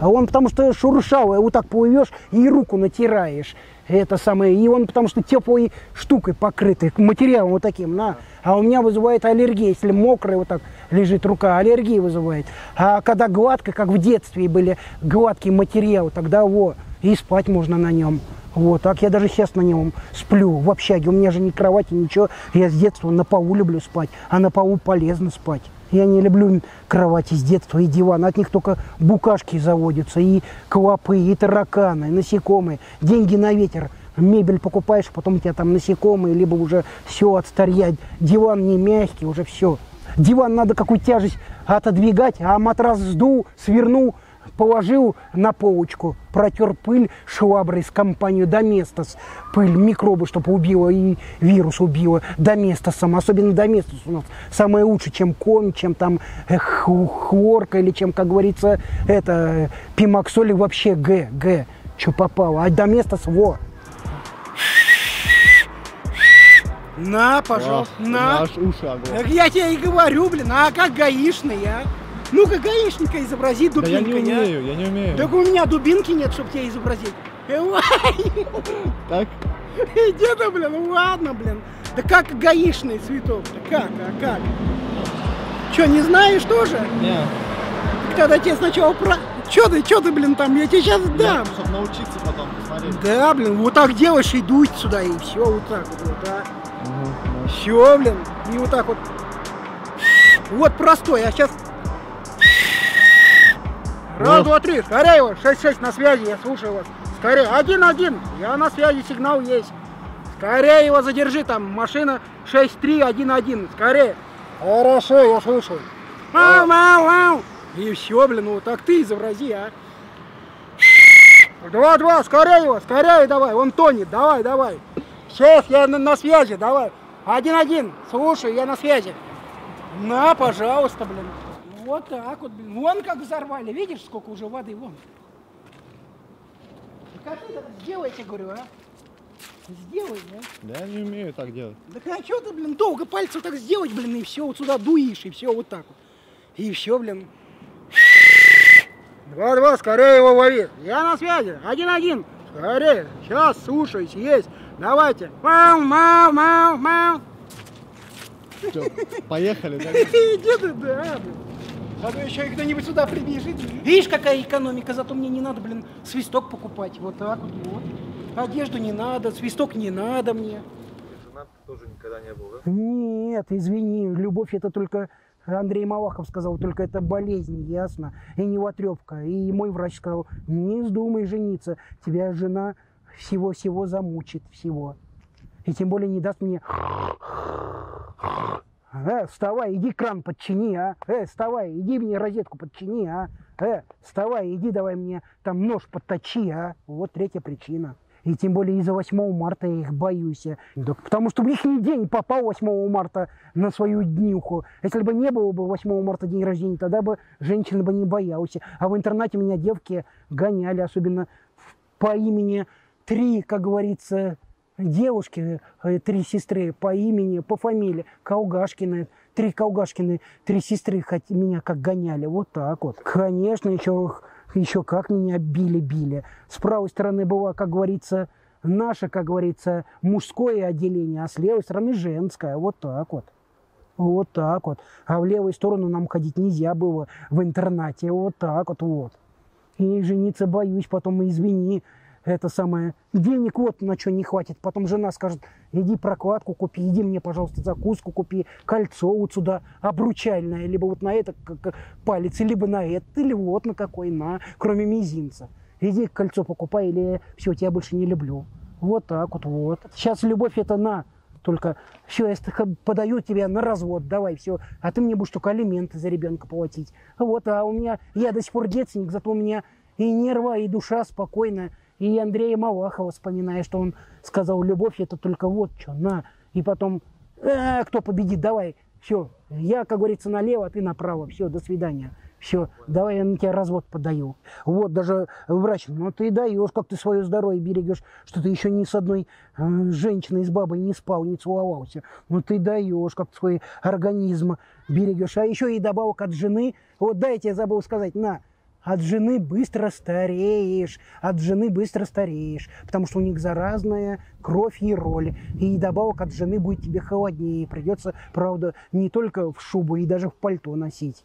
А он потому что шуршал, вот так плывешь и руку натираешь. Это самое, и он потому что теплой штукой покрытый, материалом вот таким, на. А у меня вызывает аллергия, если мокрая вот так лежит рука, аллергия вызывает. А когда гладко, как в детстве были гладкий материал, тогда во, и спать можно на нем. Вот, так я даже сейчас на нем сплю в общаге, у меня же ни кровати, ничего, я с детства на полу люблю спать, а на полу полезно спать. Я не люблю кровати с детства и дивана. От них только букашки заводятся, и клопы, и тараканы, и насекомые. Деньги на ветер. Мебель покупаешь, потом у тебя там насекомые, либо уже все от старья. Диван не мягкий, уже все. Диван надо какую тяжесть отодвигать, а матрас сдул, свернул, положил на полочку, протер пыль шваброй с компанией Доместос. Пыль, микробы, чтобы убила и вирус убила. Доместосом, особенно Доместос у нас самое лучшее, чем корм, чем там хлорка или чем, как говорится, это пимаксоль вообще г, что попало. А Доместос, во! На, пожалуйста, на! Так я тебе и говорю, блин, а как гаишный, а? Ну-ка, гаишника изобрази, дубинка. Да я не умею. Так у меня дубинки нет, чтобы тебя изобразить. Так? Деда, блин, ну ладно, блин. Да как гаишный цветок? Да как, а как? Че, не знаешь тоже? Нет. Так тогда тебе сначала про... Че ты, блин, там, я тебе сейчас дам. Чтобы научиться потом, посмотреть. Да, блин, вот так делаешь и дуй сюда, и все, вот так вот, да. Угу. Все, блин, и вот так вот. Вот простой, а сейчас... Раз, два, три, скорее, 6-6 на связи, я слушаю вас. Скорее, 1-1, я на связи, сигнал есть. Скорее его задержи, там машина 6-3-1-1, скорее. Хорошо, я слушаю. Ау, ау, ау. И все, блин, ну так ты изобрази, а. 2-2, скорее его, скорее давай, он тонет, давай. Сейчас я на связи, давай. 1-1, слушаю, я на связи. На, пожалуйста, блин. Вот так вот, блин. Вон как взорвали. Видишь, сколько уже воды, вон. Да как это сделайте, говорю, а? Сделай, да? Да я не умею так делать. Да а что ты, блин, долго пальцем так сделать, блин, и все, вот сюда дуишь, и все, вот так вот. И все, блин. 2-2, скорее его лови. Я на связи. 1-1. Скорее. Сейчас, слушаюсь, есть. Давайте. Мау. Все, поехали, да? Деда, да, блин. А то еще и кто-нибудь сюда прибежит. Видишь, какая экономика, зато мне не надо, блин, свисток покупать. Вот так вот, вот. Одежду не надо, свисток не надо мне. Женат тоже никогда не был, да? Нет, извини, любовь это только... Андрей Малахов сказал, только это болезнь, ясно, и не ватрёпка. И мой врач сказал, не вздумай жениться, тебя жена всего-всего замучит, всего. И тем более не даст мне... Вставай, иди кран подчини, а. Вставай, иди мне розетку подчини, а. Вставай, иди давай мне там нож подточи, а. Вот третья причина. И тем более из-за 8 марта я их боюсь. Да, потому что в лишний день попал 8 марта на свою днюху. Если бы не было бы 8 марта день рождения, тогда бы женщина бы не боялась. А в интернате меня девки гоняли, особенно по имени три, как говорится, девушки, три сестры по имени, по фамилии Колгашкины. Три Колгашкины, три сестры меня как гоняли. Вот так вот. Конечно, еще как меня били-били. С правой стороны было, как говорится, наше, как говорится, мужское отделение, а с левой стороны женское. Вот так вот. Вот так вот. А в левую сторону нам ходить нельзя было в интернате. Вот так вот. Вот. И жениться боюсь, потом извини. Это самое, денег вот на что не хватит. Потом жена скажет, иди прокладку купи, иди мне, пожалуйста, закуску купи, кольцо вот сюда обручальное, либо вот на это палец, либо на это, или вот на какой, на, кроме мизинца. Иди кольцо покупай, или все, тебя больше не люблю. Вот так вот, вот. Сейчас любовь это на, только все, я подаю тебя на развод, давай, все. А ты мне будешь только алименты за ребенка платить. Вот, а у меня, я до сих пор детственник, зато у меня и нерва, и душа спокойная. И Андрея Малахова, вспоминая, что он сказал, любовь это только вот что, на. И потом, кто победит, давай, все, я, как говорится, налево, а ты направо, все, до свидания. Все, давай я на тебя развод подаю. Вот даже врач, ну ты даешь, как ты свое здоровье берегешь, что ты еще ни с одной женщиной, с бабой не спал, не целовался. Ну ты даешь, как ты свой организм берегешь. А еще и добавок от жены, вот да, я тебе забыл сказать, на. От жены быстро стареешь, от жены быстро стареешь, потому что у них заразная кровь и роли. И добавок от жены будет тебе холоднее, придется, правда, не только в шубу и даже в пальто носить.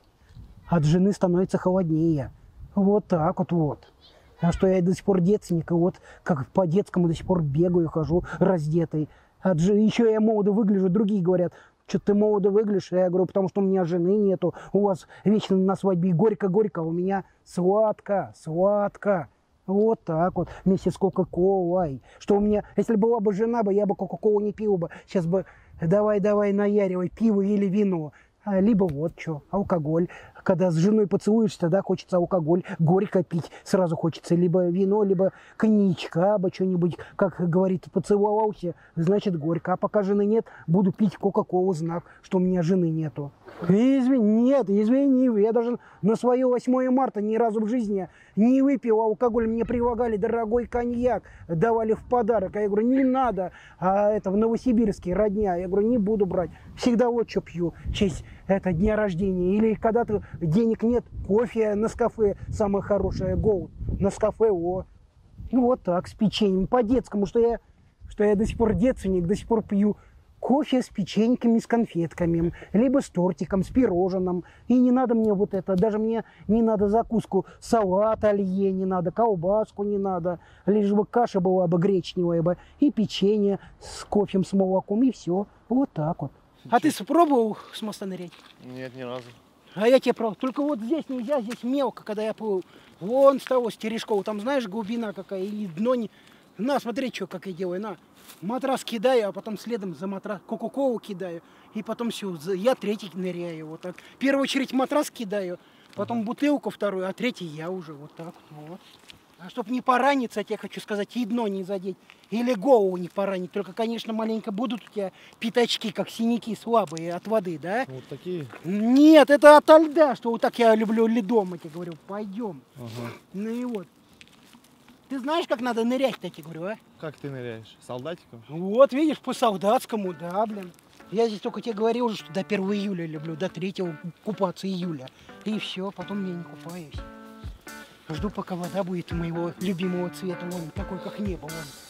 От жены становится холоднее. Вот так вот, вот. А что я до сих пор детственник, и вот как по-детскому до сих пор бегаю, хожу раздетый. Еще я молодо выгляжу, другие говорят, что ты молодо выглядишь, я говорю, потому что у меня жены нету, у вас вечно на свадьбе горько-горько, у меня сладко-сладко. Вот так вот, вместе с Кока-Колой. Что у меня, если была бы жена, я бы Кока-Колу не пил бы. Сейчас бы давай-давай наяривай пиво или вино. Либо вот что, алкоголь. Когда с женой поцелуешься, тогда хочется алкоголь горько пить. Сразу хочется либо вино, либо коньячка, либо что-нибудь, как говорит, поцеловался, значит горько. А пока жены нет, буду пить Кока-Колу, знак, что у меня жены нету. Извини, я даже на свое 8 марта ни разу в жизни не выпил алкоголь. Мне предлагали дорогой коньяк, давали в подарок. А я говорю, не надо, а это в Новосибирске родня. Я говорю, не буду брать. Всегда вот что пью, в честь это дня рождения. Или когда ты денег нет, кофе, Нескафе, самое хорошее, Голд, Нескафе, о. Ну вот так, с печеньем, по-детскому, что я до сих пор детственник, до сих пор пью кофе с печеньками, с конфетками, либо с тортиком, с пирожным. И не надо мне вот это, даже мне не надо закуску, салат алье не надо, колбаску не надо, лишь бы каша была бы гречневая бы, и печенье с кофем, с молоком, и все, вот так вот. Ничего. А ты спробовал с моста нырять? Нет, ни разу. А я тебе пробовал. Только вот здесь нельзя, здесь мелко, когда я плыл. Вон с того, с Терешкова, там знаешь, глубина какая, и дно не... На, смотри, что, как я делаю, на. Матрас кидаю, а потом следом за матрас Кока-Колу кидаю, и потом все, я третий ныряю, вот так. В первую очередь матрас кидаю, потом бутылку вторую, а третий я уже, вот так вот. А чтобы не пораниться, я тебе хочу сказать, и дно не задеть, или голову не поранить. Только, конечно, маленько будут у тебя пятачки, как синяки слабые от воды, да? Вот такие? Нет, это ото льда, что вот так я люблю льдом, я тебе говорю, пойдем. Ага. Ну и вот. Ты знаешь, как надо нырять-то, я тебе говорю, а? Как ты ныряешь? Солдатиком? Вот, видишь, по-солдатскому, да, блин. Я здесь только тебе говорил уже, что до 1 июля люблю, до 3 купаться июля. И все, потом я не купаюсь. Жду, пока вода будет моего любимого цвета, вон такой, как небо.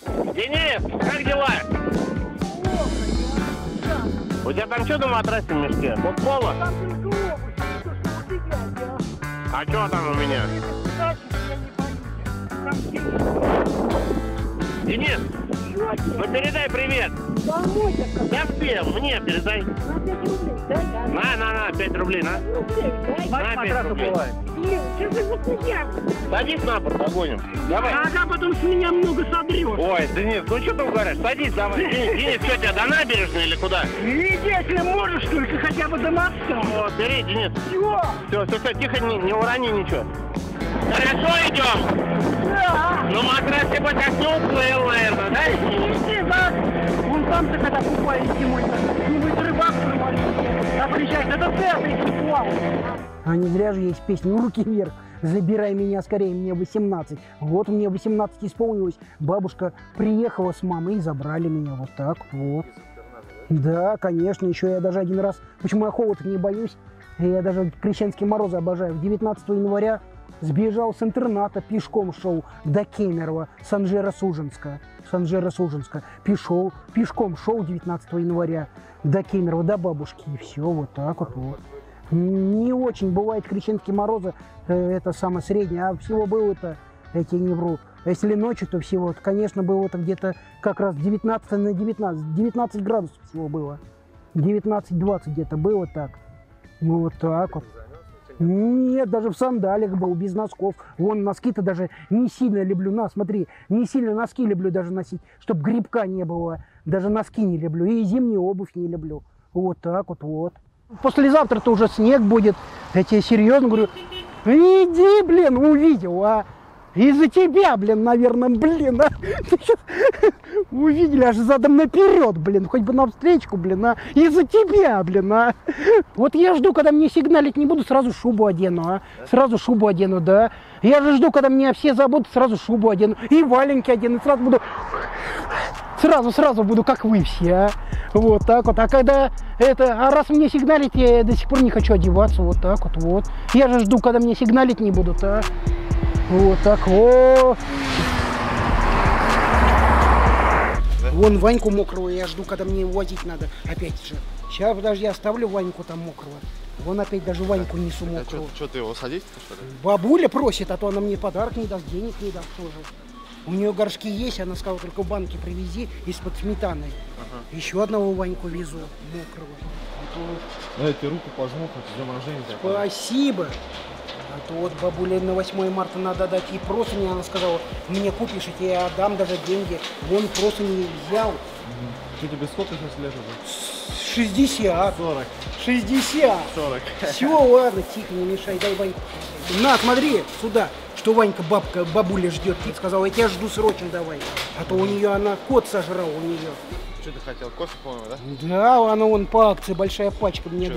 Вон. Денис, как дела? У тебя там что на матрасе в мешке? Футбола? А что там у меня? Денис, ну передай привет. Я всем, мне передай. На, 5 рублей, на. На, 5 рублей. Садись на борт, догоним. Давай. Ага, потом с меня много содрешь. Ой, Денис, ну что там говоришь? Садись, давай. Денис, что тебя, до набережной или куда? Если можешь, только хотя бы до моста. Вот, бери, Денис. Все, тихо, не урони ничего. Хорошо идем? Да. Ну матрас ты потяснул, плыл, наверное, да? Иди, да. Вон там-то когда купались зимой, какие-нибудь рыбак рыбались. Да, встречать, это церковь, это. А не зря же есть песня «Руки вверх». Забирай меня скорее, мне 18. Вот мне 18 исполнилось. Бабушка приехала с мамой и забрали меня вот так вот. Да, конечно, еще я даже один раз... Почему я холод не боюсь? Я даже крещенские морозы обожаю. 19 января сбежал с интерната, пешком шел до Кемерово, с Анжеро-Суженска. С Анжеро-Суженска. Пешком шел 19 января до Кемерово, до бабушки. И все вот так вот. Не очень бывает крещенские морозы, это самое среднее, а всего было-то, я тебе не вру, если ночью, то всего, то, конечно, было-то где-то как раз 19 на 19, 19 градусов всего было, 19-20 где-то было так, ну вот так вот. Нет, даже в сандалиях был, без носков. Вон носки-то даже не сильно люблю. На, смотри, не сильно носки люблю даже носить, чтобы грибка не было, даже носки не люблю, и зимнюю обувь не люблю, вот так вот, вот. Послезавтра-то уже снег будет, я тебе серьезно говорю, иди, блин, увидел, а из-за тебя, блин, наверное, блин, а увидели аж задом наперед, блин, хоть бы навстречку, блин, а из-за тебя, блин, а вот я жду, когда мне сигналить не буду, сразу шубу одену, а сразу шубу одену, да, я же жду, когда меня все забудут, сразу шубу одену, и валенки одену, и сразу буду... Сразу буду, как вы все, а? Вот так вот. А когда это, а раз мне сигналить, я до сих пор не хочу одеваться, вот так вот, вот. Я же жду, когда мне сигналить не будут, а. Вот так вот. Вон Ваньку мокрого я жду, когда мне его возить надо, опять же. Сейчас, подожди, оставлю Ваньку там мокрого. Вон опять даже Ваньку несу мокрого. Что, ты его садишь-то, что ли? Бабуля просит, а то она мне подарок не даст, денег не даст тоже. У нее горшки есть, она сказала, только банки привези из-под сметаны. Ага. Еще одного Ваньку везу, мокрого. А то... Да, ты руку пожму, хоть днем рождения. Спасибо! А то вот бабуле на 8 марта надо дать и просыни, она сказала, мне купишь, и тебе отдам даже деньги. Вон просыни взял. Что тебе сколько сейчас лет уже? 60. 40. 60. 40. Все, ладно, тихо, не мешай, дай Ваньку. На, смотри, сюда. Что Ванька, бабка, бабуля ждет, ты сказал, я тебя жду срочно давай, а то у нее она кот сожрал у нее. Что ты хотел, кофе, по-моему, да? Да, она вон по акции, большая пачка мне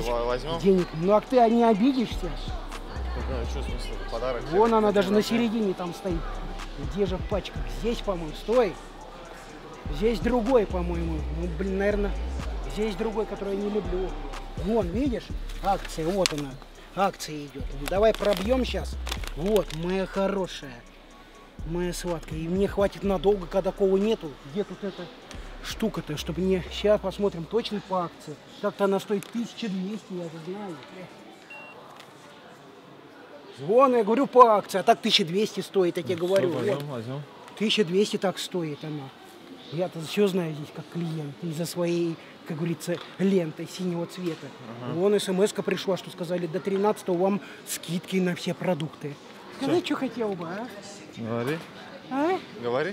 денег. Ну а ты не обидишься? Да, что смысл, подарок. Вон она даже на середине там стоит. Где же пачка? Здесь, по-моему, стой. Здесь другой, по-моему, ну, блин, наверное, здесь другой, который я не люблю. Вон, видишь, акция, вот она. Акция идет. Ну, давай пробьем сейчас. Вот, моя хорошая. Моя сладкая. И мне хватит надолго, когда кого нету. Где тут эта штука-то, чтобы мне... Сейчас посмотрим точно по акции. Так-то она стоит 1200, я это знаю. Вон, я говорю по акции, а так 1200 стоит, я тебе говорю. Пойдем, пойдем. 1200 так стоит она. Я-то все знаю здесь как клиент из-за своей, как говорится, ленты синего цвета. Ага. Вон смс-ка пришла, что сказали, до 13-го вам скидки на все продукты. Скажи, что хотел бы, а? Говори. А? Говори.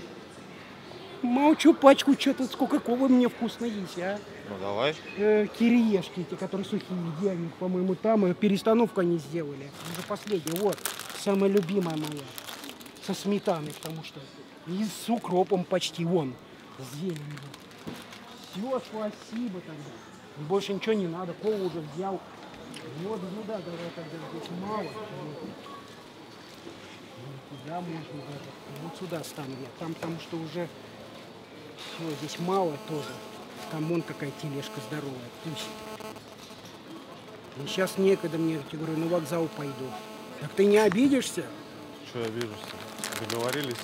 Молчу, пачку что-то с кока-колы мне вкусно есть, а? Ну давай. Кириешки эти, которые сухие, где они, по-моему, там, перестановку они сделали. Уже последняя, вот, самая любимая моя. Со сметаной, потому что. И с укропом почти, вон. Зелень. Все, спасибо тогда. Больше ничего не надо, колу уже взял. Вот, ну да, давай тогда здесь мало. Вот сюда можно даже. Вот сюда стану я. Там, потому что уже все, здесь мало тоже. Там вон какая тележка здоровая. И сейчас некогда мне, я говорю, на вокзал пойду. Так ты не обидишься? Что обижусь-то? Договорились.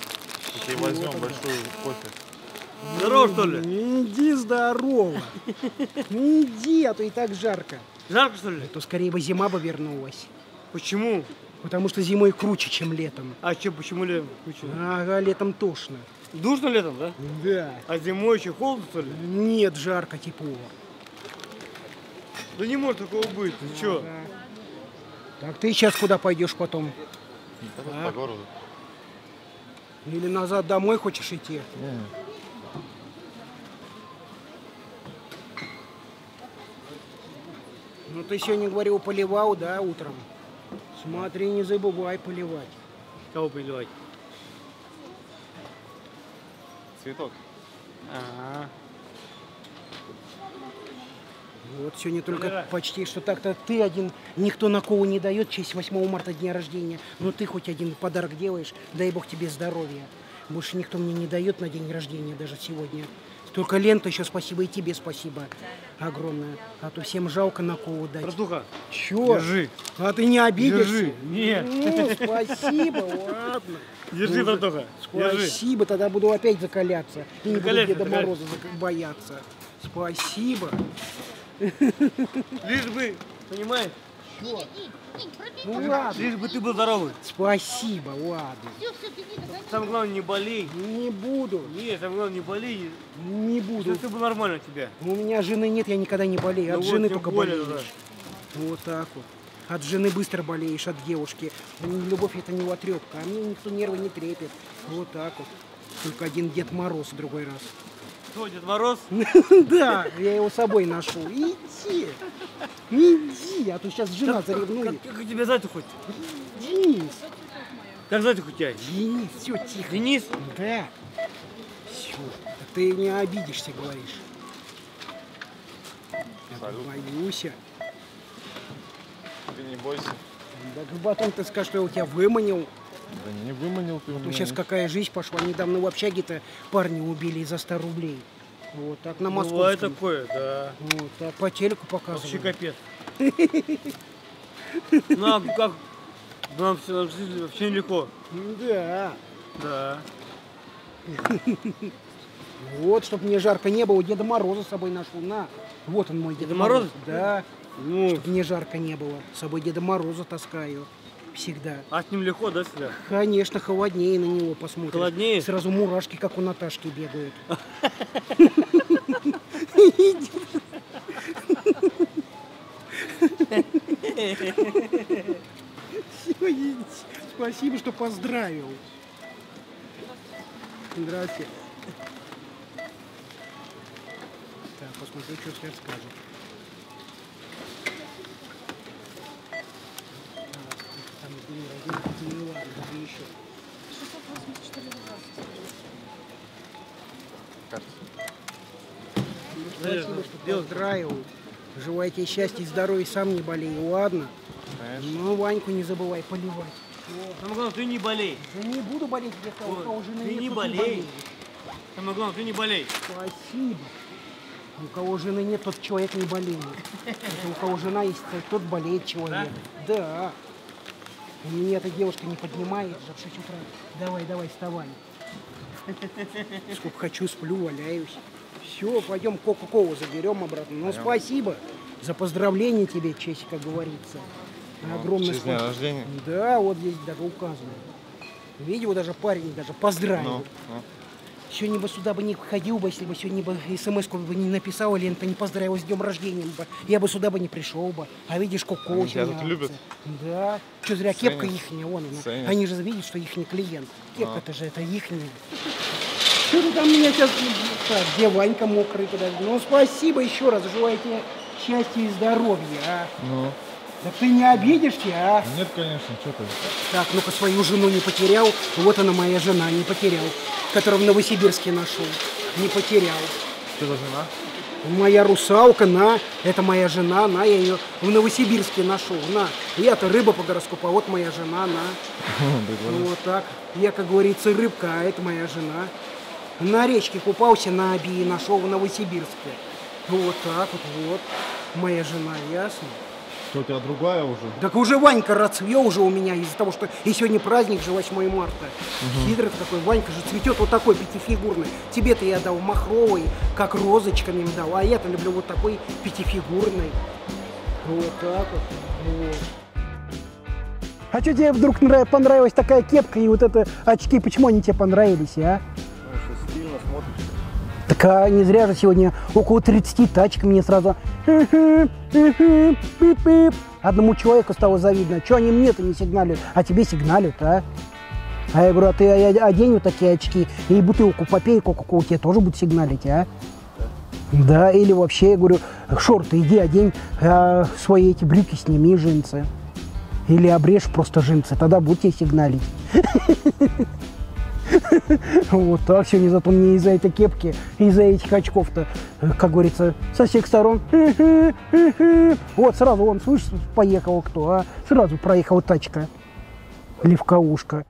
Теперь возьмем большую кофе. Здорово, что ли? Иди, здорово. Иди, а то и так жарко. Жарко, что ли? А то скорее бы зима бы вернулась. Почему? Потому что зимой круче, чем летом. А че, почему летом круче? Ага, летом тошно. Душно летом, да? Да. А зимой еще холодно, что ли? Нет, жарко, тепло. Да не может такого быть, ты ага. Че? Так ты сейчас куда пойдешь потом? А? По городу. Или назад домой хочешь идти? Да. Ну ты сегодня говорил, поливал, да, утром? Смотри, не забывай поливать. Кого прививать? Цветок. А-а-а. Вот сегодня только Вера. Почти что так-то ты один, никто на кого не дает, честь 8 марта дня рождения, но ты хоть один подарок делаешь, дай бог тебе здоровья. Больше никто мне не дает на день рождения даже сегодня. Только Лента еще спасибо и тебе спасибо огромное. А то всем жалко на кого дать. Братуха, черт. Держи. А ты не обидишься? Держи. Нет. Ну, спасибо, ладно. Держи, ну, братуха. Спасибо, держи. Тогда буду опять закаляться. И не буду Деда Мороза бояться. Спасибо. Лишь бы, понимаешь? Черт. Ну ладно. Лишь бы ты был здоровый. Спасибо, ладно. Самое главное, не болей. Не буду. Нет, самое главное, не болей. Не буду. Чтобы ты был нормально у тебя. У меня жены нет, я никогда не болею. От жены только болеешь. Вот так вот. От жены быстро болеешь, от девушки. Любовь это не уотрепка, а мне никто нервы не трепет. Вот так вот. Только один Дед Мороз в другой раз. Что, Дед Мороз? Да, я его с собой ношу. Иди. Иди, а то сейчас жена заревнует. Как тебя зовут хоть? Денис. Как зовут хоть тебя? Денис, все, тихо. Денис? Да. Все, ты не обидишься, говоришь. Я боюсь. Ты не бойся. Так потом ты скажешь, что я у тебя выманил. Да не выманил ты у меня. Сейчас какая жизнь пошла. Недавно в общаге-то парни убили за 100 рублей. Вот так на Москву. Бывает такое, да. Вот так по телеку показывали. Вообще капец. Нам как... Нам все вообще легко. Да. Да. Вот, чтобы мне жарко не было, Деда Мороза с собой нашел. На. Вот он мой Дед Мороз. Да. Чтобы мне жарко не было. С собой Деда Мороза таскаю. Всегда. А с ним легко, да, всегда? Конечно, холоднее на него посмотришь. Холоднее? Сразу мурашки, как у Наташки, бегают. Спасибо, что поздравил. Здравствуйте. Так, посмотрю, что сейчас скажет. Ну ладно, где еще? 684 рубля. Спасибо, что поздравил. Желаю тебе счастья и здоровья, сам не болей, ладно? Конечно. Ну, Ваньку не забывай поливать. Самое главное, ты не болей. Да не буду болеть, я сказал, уже ты не болей. Самое главное, ты не болей. Спасибо. У кого жены нет, тот человек не болеет. У кого жена есть, тот болеет человек. Да. Меня эта девушка не поднимает же в 6 утра. Давай, давай, вставай. Сколько хочу, сплю, валяюсь. Все, пойдем кока-колу заберем обратно. Ну, спасибо за поздравление тебе, честь, как говорится. Ну, огромное спасибо. Да, вот здесь даже указано. Видео даже парень даже поздравил. Ну. Сегодня бы сюда бы не ходил бы, если бы сегодня бы смс-ку бы не написала, Лента не поздравила с днем рождения бы. Я бы сюда бы не пришел бы. А видишь, коко сегодня любят. Да. Что зря Сенец. Кепка ихняя, вон она. Сенец. Они же видят, что их не клиент. Кепка-то же это ихняя. Что ты там меня сейчас... Так, где Ванька мокрый? Ну, спасибо еще раз. Желаю тебе счастья и здоровья, а. Ну. Так ты не обидишься, а? Нет, конечно, что ты. Так, ну-ка, свою жену не потерял. Вот она, моя жена, не потерял. Которую в Новосибирске нашел. Не потерял. Что за жена? Моя русалка, на. Это моя жена, на. Я ее в Новосибирске нашел, на. Я-то рыба по гороскопу, а вот моя жена, на. Вот так. Я, как говорится, рыбка, а это моя жена. На речке купался, на Оби, нашел в Новосибирске. Вот так вот, вот. Моя жена, ясно? У тебя другая уже? Так уже Ванька расцвел уже у меня из-за того, что и сегодня праздник же 8 марта. Угу. Хитрый такой, Ванька же цветет вот такой пятифигурный. Тебе-то я дал махровый, как розочками им дал, а я-то люблю вот такой пятифигурный. Вот так вот. Вот. А что тебе вдруг понравилась такая кепка и вот это очки? Почему они тебе понравились, а? Потому что стильно смотришь. Так а не зря же сегодня около 30 тачек мне сразу одному человеку стало завидно. Чего они мне-то не сигналят, а тебе сигналят, а? А я говорю, а ты одень вот такие очки и бутылку попей, кока-колу, тебе тоже будут сигналить, а? Да, или вообще, я говорю, шорты иди одень, свои эти брюки сними, джинсы. Или обрежь просто жимцы, тогда будь тебе сигналить. Вот, а все не зато мне из-за этой кепки, из-за этих очков-то, как говорится, со всех сторон. Вот сразу он, слышишь, поехал кто, а сразу проехала тачка, легковушка.